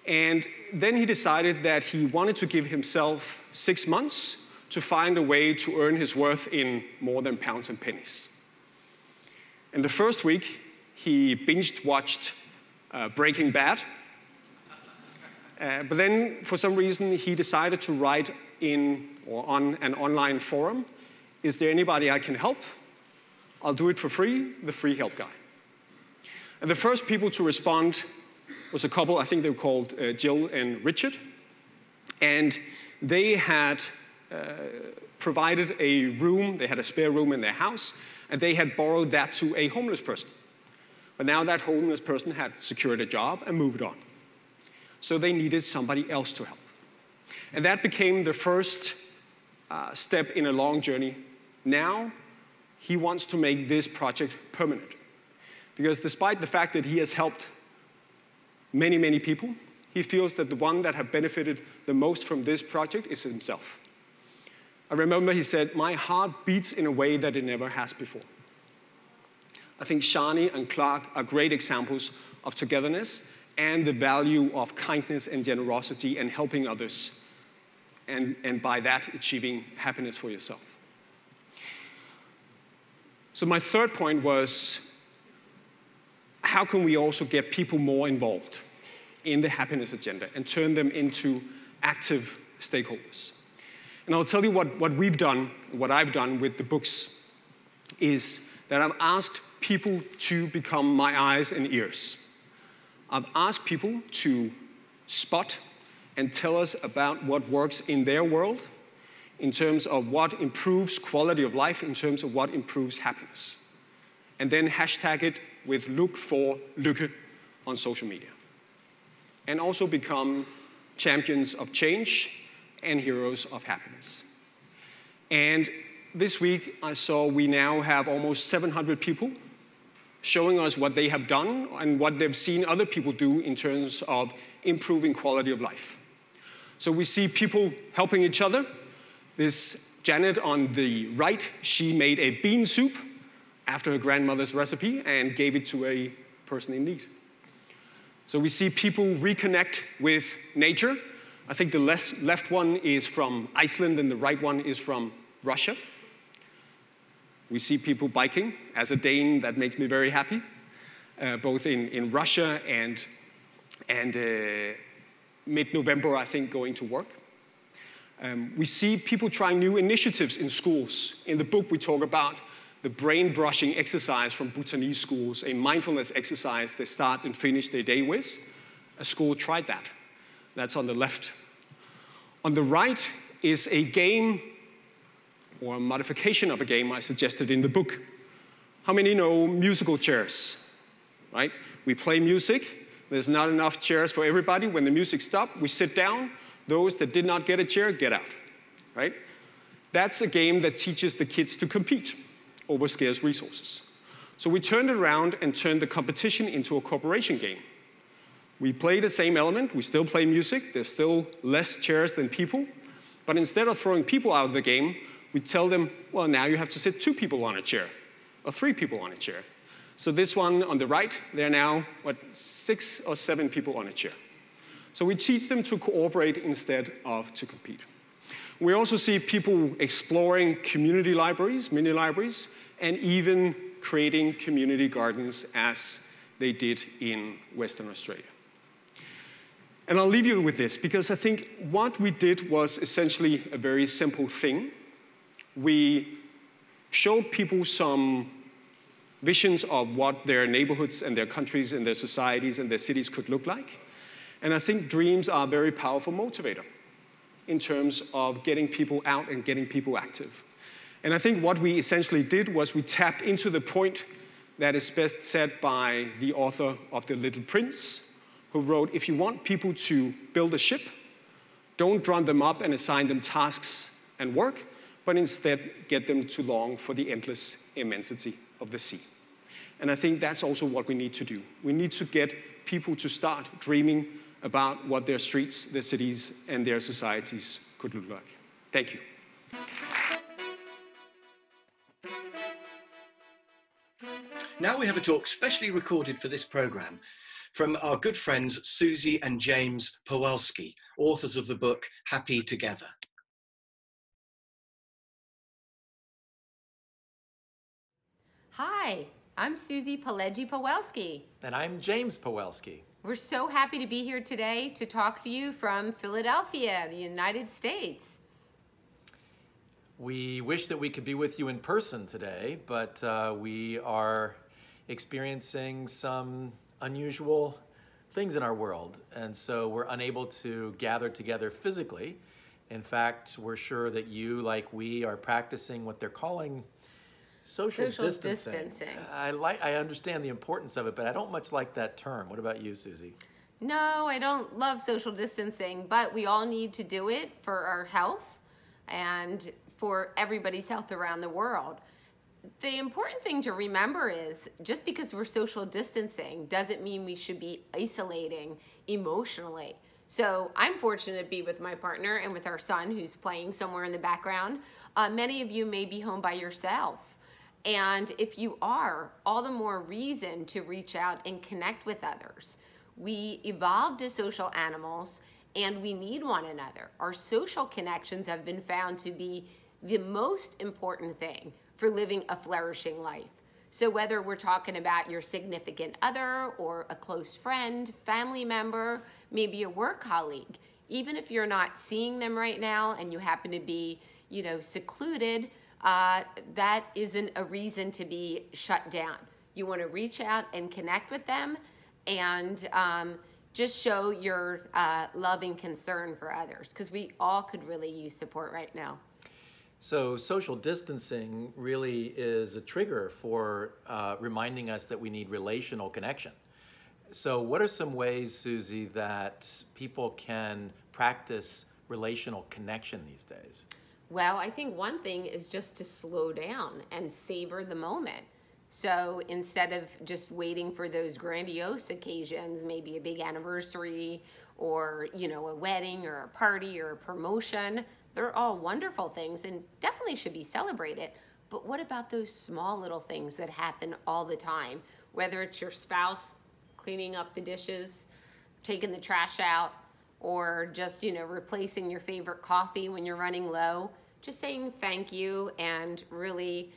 And then he decided that he wanted to give himself 6 months to find a way to earn his worth in more than pounds and pennies. And the first week, he binge-watched Breaking Bad. But then, for some reason, he decided to write in or on an online forum, "Is there anybody I can help? I'll do it for free, the free help guy." And the first people to respond was a couple, I think they were called Jill and Richard. And they had provided a room, they had a spare room in their house, and they had borrowed that to a homeless person. But now that homeless person had secured a job and moved on. So they needed somebody else to help. And that became the first step in a long journey. Now, he wants to make this project permanent. Because despite the fact that he has helped many, many people, he feels that the one that have benefited the most from this project is himself. I remember he said, "My heart beats in a way that it never has before." I think Shani and Clark are great examples of togetherness and the value of kindness and generosity and helping others, and by that, achieving happiness for yourself. So my third point was, how can we also get people more involved in the happiness agenda and turn them into active stakeholders? And I'll tell you what we've done, what I've done with the books, is that I've asked people to become my eyes and ears. I've asked people to spot and tell us about what works in their world in terms of what improves quality of life, in terms of what improves happiness. And then hashtag it with look for lykke on social media. And also become champions of change and heroes of happiness. And this week I saw we now have almost 700 people showing us what they have done and what they've seen other people do in terms of improving quality of life. So we see people helping each other. This Janet on the right, she made a bean soup after her grandmother's recipe and gave it to a person in need. So we see people reconnect with nature. I think the left one is from Iceland and the right one is from Russia. We see people biking. As a Dane, that makes me very happy, both in Russia and mid-November, I think, going to work. We see people trying new initiatives in schools. In the book, we talk about the brain brushing exercise from Bhutanese schools, a mindfulness exercise they start and finish their day with. A school tried that. That's on the left. On the right is a game, or a modification of a game I suggested in the book. How many know musical chairs, right? We play music. There's not enough chairs for everybody. When the music stops, we sit down. Those that did not get a chair, get out, right? That's a game that teaches the kids to compete over scarce resources. So we turned it around and turned the competition into a cooperation game. We play the same element. We still play music. There's still less chairs than people. But instead of throwing people out of the game, we tell them, well, now you have to sit 2 people on a chair, or 3 people on a chair. So this one on the right, there are now, 6 or 7 people on a chair. So we teach them to cooperate instead of to compete. We also see people exploring community libraries, mini libraries, and even creating community gardens as they did in Western Australia. And I'll leave you with this, because I think what we did was essentially a very simple thing. We showed people some visions of what their neighborhoods and their countries and their societies and their cities could look like. And I think dreams are a very powerful motivator in terms of getting people out and getting people active. And I think what we essentially did was we tapped into the point that is best said by the author of The Little Prince, who wrote, if you want people to build a ship, don't drum them up and assign them tasks and work, but instead get them to long for the endless immensity of the sea. And I think that's also what we need to do. We need to get people to start dreaming about what their streets, their cities, and their societies could look like. Thank you. Now we have a talk specially recorded for this programme from our good friends Susie and James Pawelski, authors of the book Happy Together. Hi, I'm Susie Pawelski. And I'm James Pawelski. We're so happy to be here today to talk to you from Philadelphia, the United States. We wish that we could be with you in person today, but we are experiencing some unusual things in our world, and so we're unable to gather together physically. In fact, we're sure that you, like we, are practicing what they're calling social distancing. I understand the importance of it, but I don't much like that term. What about you, Susie? No, I don't love social distancing, but we all need to do it for our health and for everybody's health around the world. The important thing to remember is just because we're social distancing doesn't mean we should be isolating emotionally. So I'm fortunate to be with my partner and with our son who's playing somewhere in the background. Many of you may be home by yourself. And if you are, all the more reason to reach out and connect with others. We evolved as social animals and we need one another. Our social connections have been found to be the most important thing for living a flourishing life. So whether we're talking about your significant other or a close friend, family member, maybe a work colleague, even if you're not seeing them right now and you happen to be, you know, secluded, that isn't a reason to be shut down. You want to reach out and connect with them and just show your love and concern for others, because we all could really use support right now. So social distancing really is a trigger for reminding us that we need relational connection. So what are some ways, Susie, that people can practice relational connection these days? Well, I think one thing is just to slow down and savor the moment. So instead of just waiting for those grandiose occasions, maybe a big anniversary or, you know, a wedding or a party or a promotion, they're all wonderful things and definitely should be celebrated. But what about those small little things that happen all the time? Whether it's your spouse cleaning up the dishes, taking the trash out, or just, you know, replacing your favorite coffee when you're running low, just saying thank you and really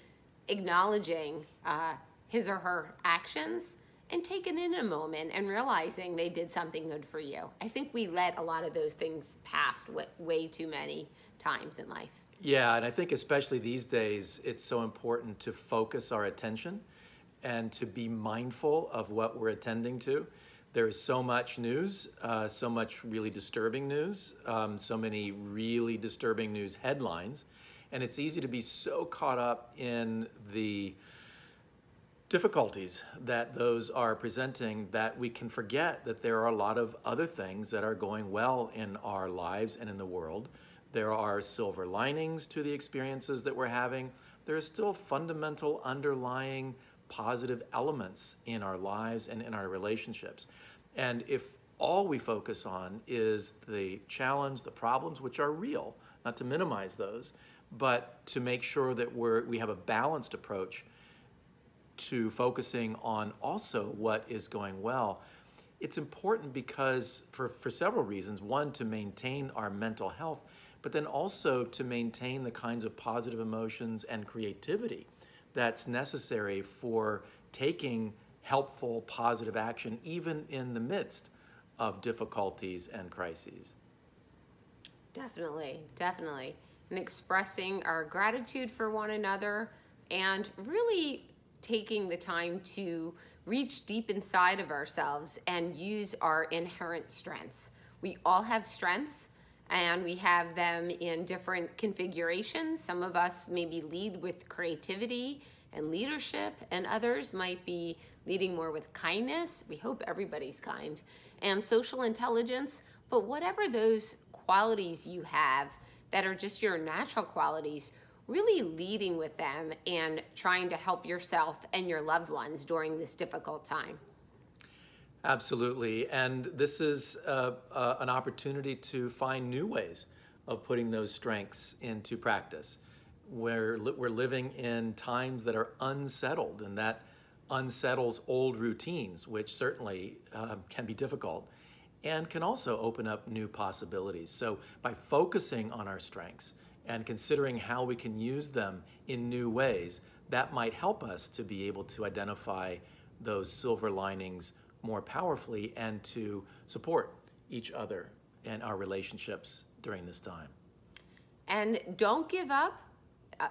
acknowledging his or her actions and taking in a moment and realizing they did something good for you. I think we let a lot of those things pass way too many times in life. Yeah, and I think especially these days, it's so important to focus our attention and to be mindful of what we're attending to. There is so much news, so much really disturbing news, so many really disturbing news headlines. And it's easy to be so caught up in the difficulties that those are presenting that we can forget that there are a lot of other things that are going well in our lives and in the world. There are silver linings to the experiences that we're having. There are still fundamental underlying positive elements in our lives and in our relationships. And if all we focus on is the challenge, the problems, which are real, not to minimize those, but to make sure that we have a balanced approach to focusing on also what is going well. It's important because for several reasons. One, to maintain our mental health, but then also to maintain the kinds of positive emotions and creativity that's necessary for taking helpful, positive action, even in the midst of difficulties and crises. Definitely, definitely. And expressing our gratitude for one another and really taking the time to reach deep inside of ourselves and use our inherent strengths. We all have strengths and we have them in different configurations. Some of us maybe lead with creativity and leadership, and others might be leading more with kindness. We hope everybody's kind. And social intelligence, but whatever those qualities you have that are just your natural qualities, really leading with them and trying to help yourself and your loved ones during this difficult time. Absolutely, and this is an opportunity to find new ways of putting those strengths into practice. We're living in times that are unsettled, and that unsettles old routines, which certainly can be difficult, and can also open up new possibilities. So by focusing on our strengths and considering how we can use them in new ways, that might help us to be able to identify those silver linings more powerfully and to support each other and our relationships during this time. And don't give up.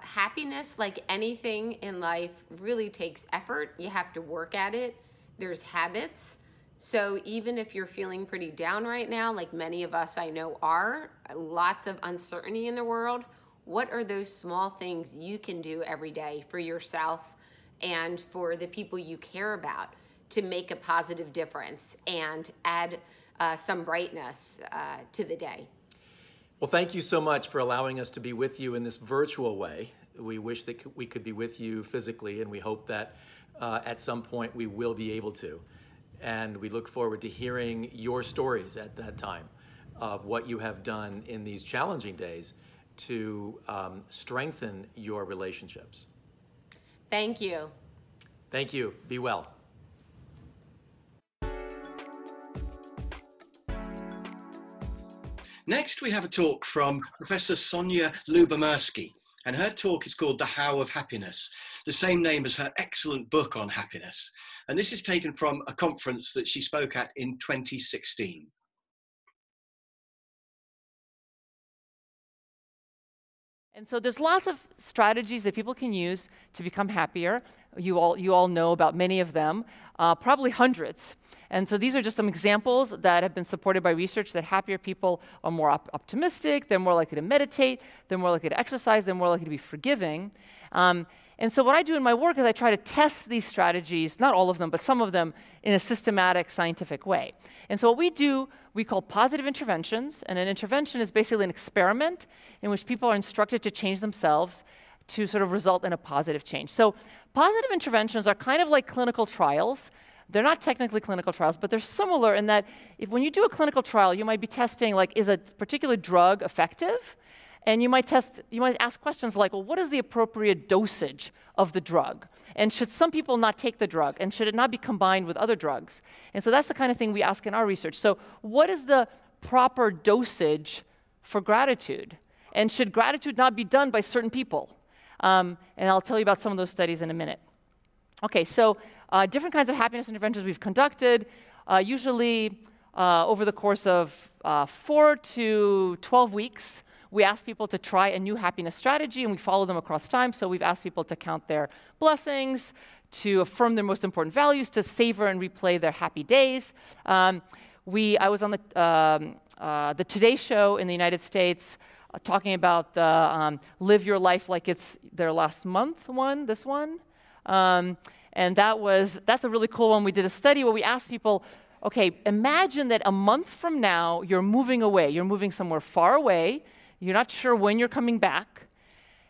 Happiness, like anything in life, really takes effort. You have to work at it. There's habits. So even if you're feeling pretty down right now, like many of us I know are, lots of uncertainty in the world, what are those small things you can do every day for yourself and for the people you care about to make a positive difference and add some brightness to the day? Well, thank you so much for allowing us to be with you in this virtual way. We wish that we could be with you physically, and we hope that at some point we will be able to. And we look forward to hearing your stories at that time of what you have done in these challenging days to strengthen your relationships. Thank you. Thank you. Be well. Next, we have a talk from Professor Sonia Lubomirsky, and her talk is called The How of Happiness, the same name as her excellent book on happiness. And this is taken from a conference that she spoke at in 2016. And so there's lots of strategies that people can use to become happier. You all know about many of them, probably hundreds. And so these are just some examples that have been supported by research that happier people are more optimistic, they're more likely to meditate, they're more likely to exercise, they're more likely to be forgiving. And so what I do in my work is I try to test these strategies, not all of them, but some of them, in a systematic, scientific way. And so what we do, we call positive interventions. And an intervention is basically an experiment in which people are instructed to change themselves to sort of result in a positive change. So positive interventions are kind of like clinical trials. They're not technically clinical trials, but they're similar in that if when you do a clinical trial, you might be testing, like, is a particular drug effective? And you might ask questions like, well, what is the appropriate dosage of the drug? And should some people not take the drug? And should it not be combined with other drugs? And so that's the kind of thing we ask in our research. So what is the proper dosage for gratitude? And should gratitude not be done by certain people? And I'll tell you about some of those studies in a minute. Okay, so different kinds of happiness interventions we've conducted, usually over the course of 4 to 12 weeks. We ask people to try a new happiness strategy, and we follow them across time. So we've asked people to count their blessings, to affirm their most important values, to savor and replay their happy days. I was on the Today Show in the United States talking about the live your life like it's their last month one, this one. And that's a really cool one. We did a study where we asked people, okay, imagine that a month from now, you're moving away. You're moving somewhere far away. You're not sure when you're coming back.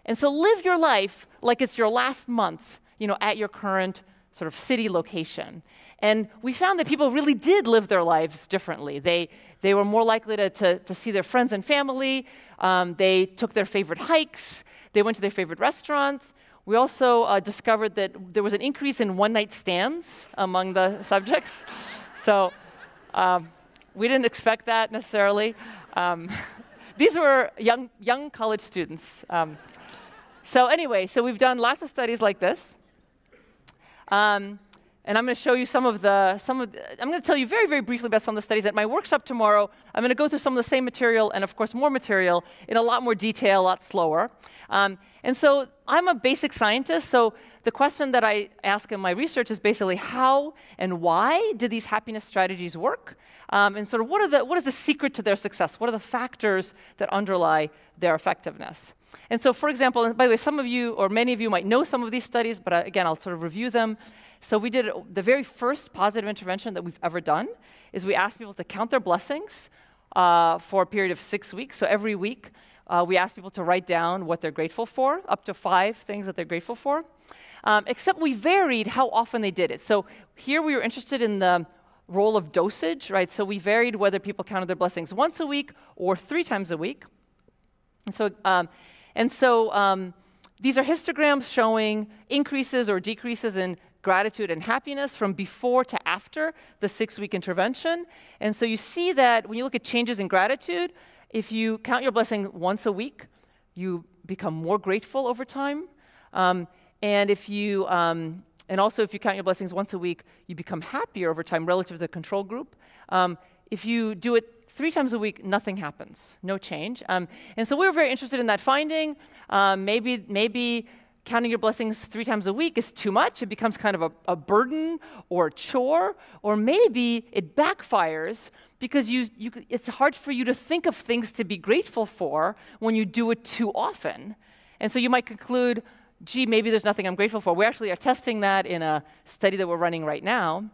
And so live your life like it's your last month, you know, at your current sort of city location. And we found that people really did live their lives differently. They were more likely to see their friends and family. They took their favorite hikes. They went to their favorite restaurants. We also discovered that there was an increase in one-night stands among the subjects. So we didn't expect that necessarily. These were young college students. So anyway, so we've done lots of studies like this. And I'm going to show you I'm going to tell you very, very briefly about some of the studies. At my workshop tomorrow, I'm going to go through some of the same material and, of course, more material in a lot more detail, a lot slower. And so I'm a basic scientist, so the question that I ask in my research is basically how and why do these happiness strategies work? And sort of what is the secret to their success? What are the factors that underlie their effectiveness? And so, for example, and by the way, some of you or many of you might know some of these studies, but again, I'll sort of review them. So we did the very first positive intervention that we've ever done is we asked people to count their blessings for a period of 6 weeks. So every week, we asked people to write down what they're grateful for, up to 5 things that they're grateful for, except we varied how often they did it. So here we were interested in the role of dosage, right? So we varied whether people counted their blessings once a week or 3 times a week. And so, these are histograms showing increases or decreases in gratitude and happiness from before to after the 6-week intervention. And so you see that when you look at changes in gratitude, if you count your blessing once a week, you become more grateful over time. And if you, and also if you count your blessings once a week, you become happier over time relative to the control group. If you do it 3 times a week, nothing happens, no change. And so we were very interested in that finding. Maybe counting your blessings 3 times a week is too much. It becomes kind of a burden or a chore, or maybe it backfires because it's hard for you to think of things to be grateful for when you do it too often. And so you might conclude, gee, maybe there's nothing I'm grateful for. We actually are testing that in a study that we're running right now.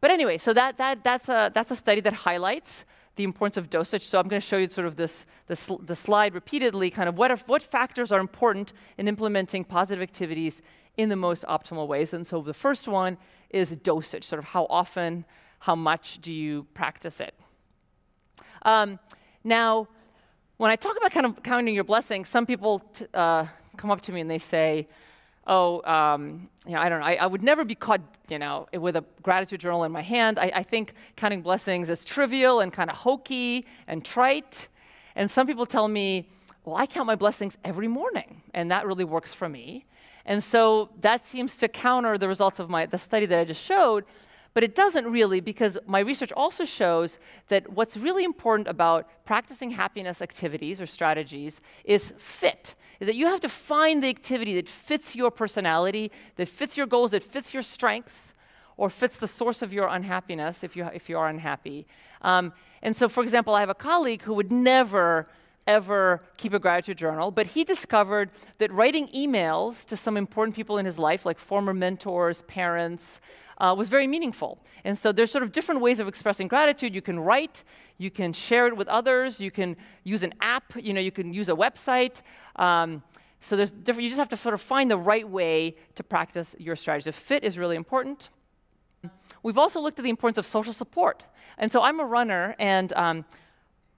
But anyway, so that's a study that highlights the importance of dosage. So I'm going to show you sort of the slide repeatedly, kind of what factors are important in implementing positive activities in the most optimal ways. And so the first one is dosage, sort of how often, how much do you practice it? Now, when I talk about kind of counting your blessings, some people come up to me and they say, oh, you know, I don't know, I would never be caught, you know, with a gratitude journal in my hand. I think counting blessings is trivial and kind of hokey and trite. And some people tell me, well, I count my blessings every morning, and that really works for me. And so that seems to counter the results of the study that I just showed, but it doesn't really, because my research also shows that what's really important about practicing happiness activities or strategies is fit. Is that you have to find the activity that fits your personality, that fits your goals, that fits your strengths, or fits the source of your unhappiness if you are unhappy. And so, for example, I have a colleague who would never, ever keep a gratitude journal, but he discovered that writing emails to some important people in his life, like former mentors, parents, was very meaningful. And so there's sort of different ways of expressing gratitude. You can write, you can share it with others, you can use an app, you know, you can use a website. So there's different, you just have to sort of find the right way to practice your strategy. The fit is really important. We've also looked at the importance of social support. And so I'm a runner, and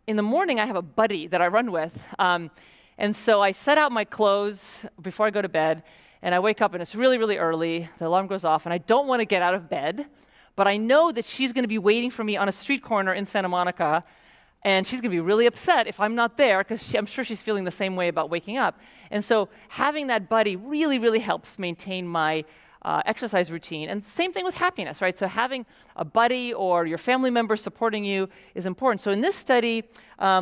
in the morning I have a buddy that I run with. And so I set out my clothes before I go to bed, and I wake up and it's really, really early, the alarm goes off, and I don't want to get out of bed, but I know that she's going to be waiting for me on a street corner in Santa Monica, and she's going to be really upset if I'm not there, because I'm sure she's feeling the same way about waking up. And so having that buddy really, really helps maintain my exercise routine. And same thing with happiness, right? So having a buddy or your family member supporting you is important. So in this study,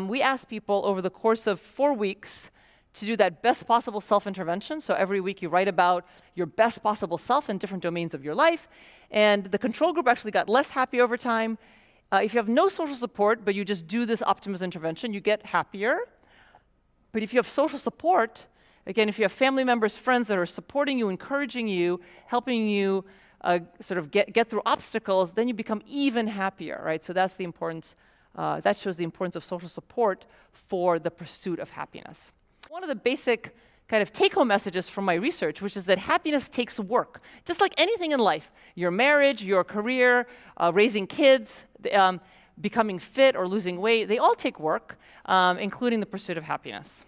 we asked people over the course of 4 weeks to do that best possible self-intervention. So every week you write about your best possible self in different domains of your life. And the control group actually got less happy over time. If you have no social support, but you just do this optimism intervention, you get happier. But if you have social support, again, if you have family members, friends that are supporting you, encouraging you, helping you sort of get through obstacles, then you become even happier, right? So that's the importance, that shows the importance of social support for the pursuit of happiness. One of the basic kind of take-home messages from my research, which is that happiness takes work, just like anything in life, your marriage, your career, raising kids, becoming fit or losing weight, they all take work, including the pursuit of happiness.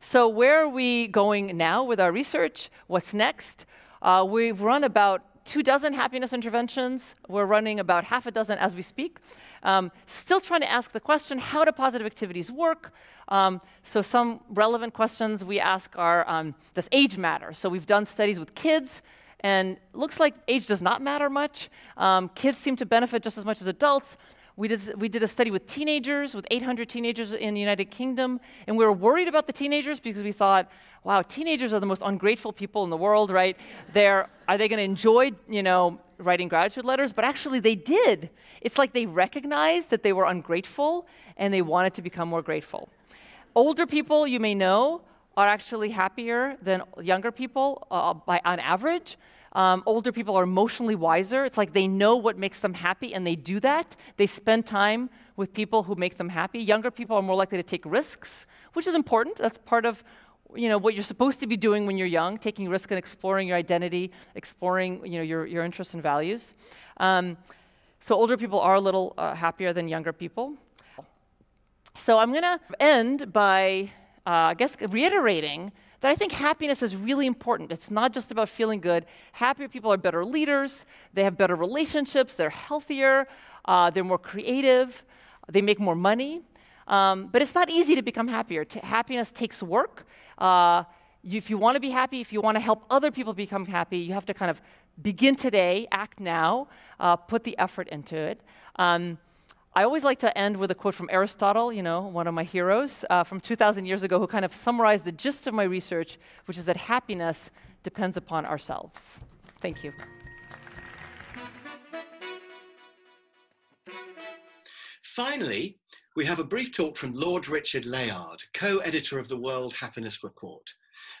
So where are we going now with our research? What's next? We've run about 2 dozen happiness interventions. We're running about 6 as we speak. Still trying to ask the question, how do positive activities work? So some relevant questions we ask are, does age matter? So we've done studies with kids, and looks like age does not matter much. Kids seem to benefit just as much as adults. We did a study with teenagers, with 800 teenagers in the United Kingdom, and we were worried about the teenagers because we thought, wow, teenagers are the most ungrateful people in the world, right? Are they going to enjoy, you know, writing gratitude letters? But actually they did. It's like they recognized that they were ungrateful and they wanted to become more grateful. Older people, you may know, are actually happier than younger people on average. Older people are emotionally wiser. It's like they know what makes them happy, and they do that. They spend time with people who make them happy. Younger people are more likely to take risks, which is important. That's part of, you know, what you're supposed to be doing when you're young, taking risks and exploring your identity, exploring, you know, your interests and values. So older people are a little happier than younger people. So I'm going to end by, I guess, reiterating that I think happiness is really important. It's not just about feeling good. Happier people are better leaders, they have better relationships, they're healthier, they're more creative, they make more money. But it's not easy to become happier. Happiness takes work. If you want to be happy, if you want to help other people become happy, you have to kind of begin today, act now, put the effort into it. I always like to end with a quote from Aristotle, you know, one of my heroes, from 2,000 years ago, who kind of summarized the gist of my research, which is that happiness depends upon ourselves. Thank you. Finally, we have a brief talk from Lord Richard Layard, co-editor of the World Happiness Report.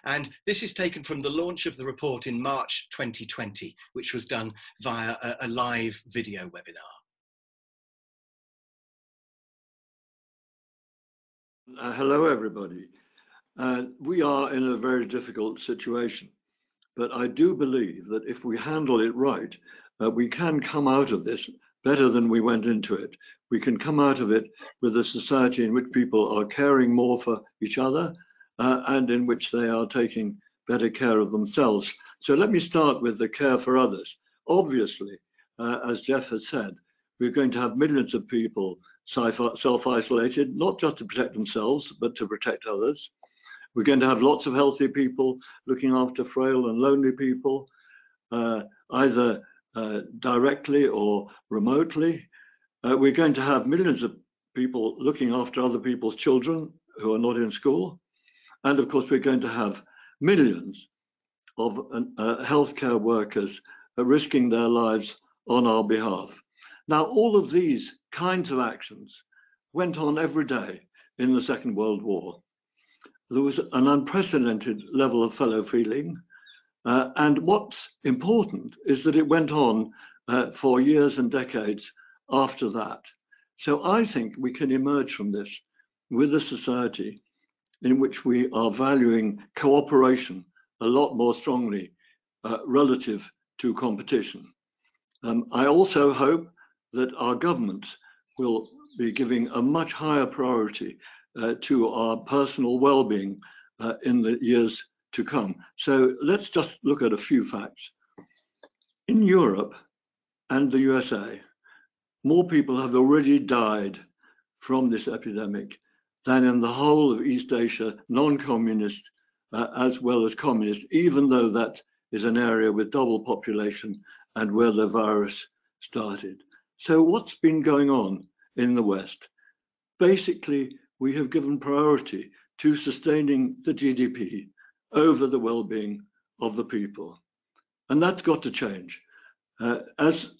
And this is taken from the launch of the report in March 2020, which was done via a live video webinar. Hello, everybody. We are in a very difficult situation, but I do believe that if we handle it right, we can come out of this better than we went into it. We can come out of it with a society in which people are caring more for each other and in which they are taking better care of themselves. So let me start with the care for others. Obviously, as Jeff has said, we're going to have millions of people self-isolated, not just to protect themselves, but to protect others. We're going to have lots of healthy people looking after frail and lonely people, either directly or remotely. We're going to have millions of people looking after other people's children who are not in school. And of course, we're going to have millions of healthcare workers risking their lives on our behalf. Now, all of these kinds of actions went on every day in the Second World War. There was an unprecedented level of fellow feeling. And what's important is that it went on for years and decades after that. So I think we can emerge from this with a society in which we are valuing cooperation a lot more strongly relative to competition. I also hope that our governments will be giving a much higher priority to our personal well-being in the years to come. So let's just look at a few facts. In Europe and the USA, more people have already died from this epidemic than in the whole of East Asia, non-communist as well as communist, even though that is an area with double population and where the virus started. So what's been going on in the West? Basically, we have given priority to sustaining the GDP over the well-being of the people. And that's got to change. As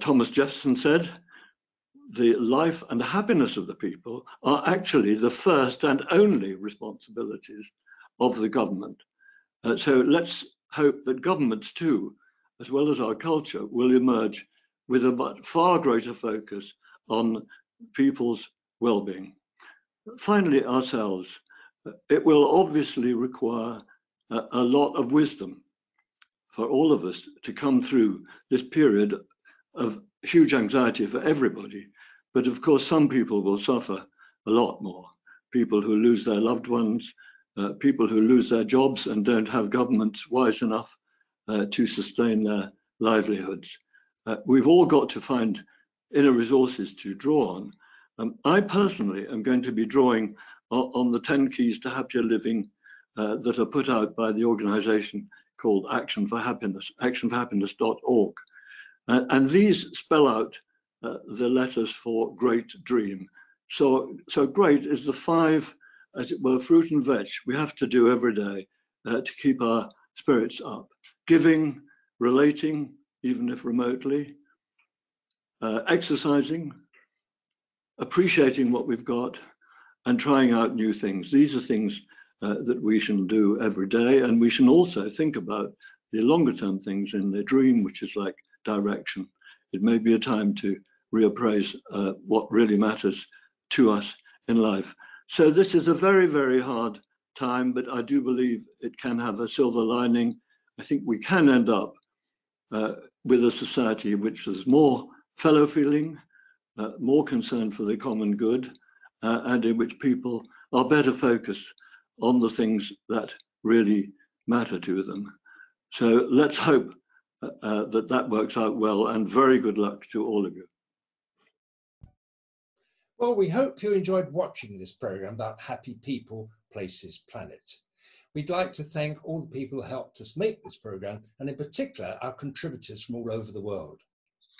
Thomas Jefferson said, the life and happiness of the people are actually the first and only responsibilities of the government. So let's hope that governments too, as well as our culture, will emerge with a far greater focus on people's well-being. Finally, ourselves. It will obviously require a lot of wisdom for all of us to come through this period of huge anxiety for everybody. But of course, some people will suffer a lot more. People who lose their loved ones, people who lose their jobs and don't have governments wise enough to sustain their livelihoods. We've all got to find inner resources to draw on. I personally am going to be drawing on the 10 keys to happier living that are put out by the organization called Action for Happiness, actionforhappiness.org. And these spell out the letters for Great Dream. So great is the 5, as it were, fruit and veg we have to do every day to keep our spirits up. Giving, relating, even if remotely, exercising, appreciating what we've got, and trying out new things. These are things that we shall do every day, and we should also think about the longer term things in the dream, which is like direction. It may be a time to reappraise what really matters to us in life. So this is a very, very hard time, but I do believe it can have a silver lining. I think we can end up with a society which is more fellow feeling, more concern for the common good, and in which people are better focused on the things that really matter to them. So let's hope that that works out well, and very good luck to all of you. Well, we hope you enjoyed watching this programme about happy people, places, planet. We'd like to thank all the people who helped us make this programme, and in particular our contributors from all over the world.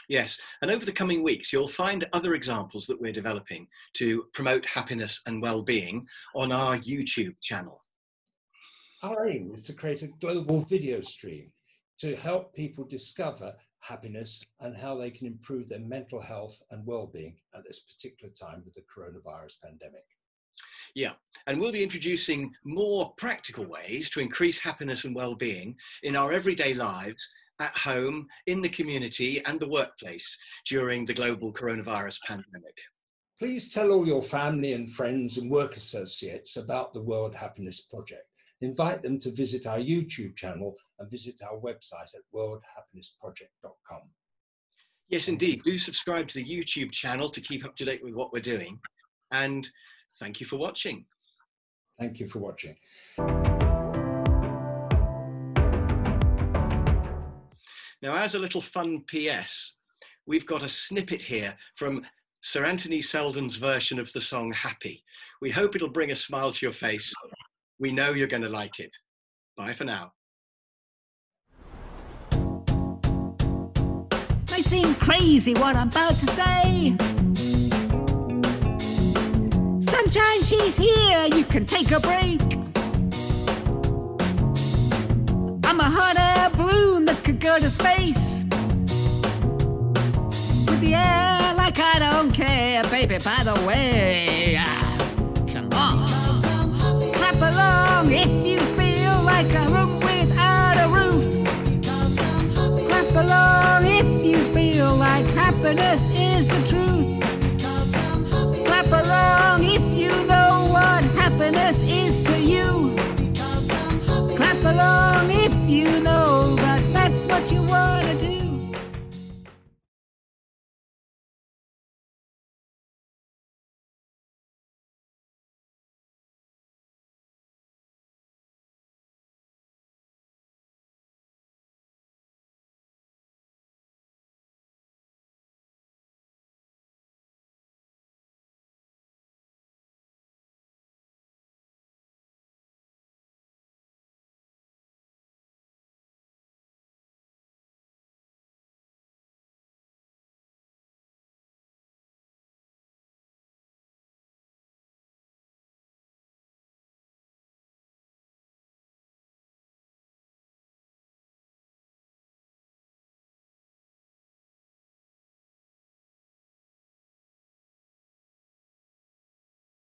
Yes, and over the coming weeks you'll find other examples that we're developing to promote happiness and well-being on our YouTube channel. Our aim is to create a global video stream to help people discover happiness and how they can improve their mental health and well-being at this particular time with the coronavirus pandemic. Yeah, and we'll be introducing more practical ways to increase happiness and well-being in our everyday lives, at home, in the community and the workplace during the global coronavirus pandemic. Please tell all your family and friends and work associates about the World Happiness Project. Invite them to visit our YouTube channel and visit our website at worldhappinessproject.com. Yes, indeed. Do subscribe to the YouTube channel to keep up to date with what we're doing. And thank you for watching. Thank you for watching. Now, as a little fun PS, we've got a snippet here from Sir Anthony Seldon's version of the song Happy. We hope it'll bring a smile to your face. We know you're going to like it. Bye for now. May seem crazy what I'm about to say. Sunshine, she's here, you can take a break. I'm a hot air balloon that could go to space. With the air like I don't care, baby, by the way. Come on. Clap along if you feel like a room without a roof. Clap along if you feel like happiness is the truth.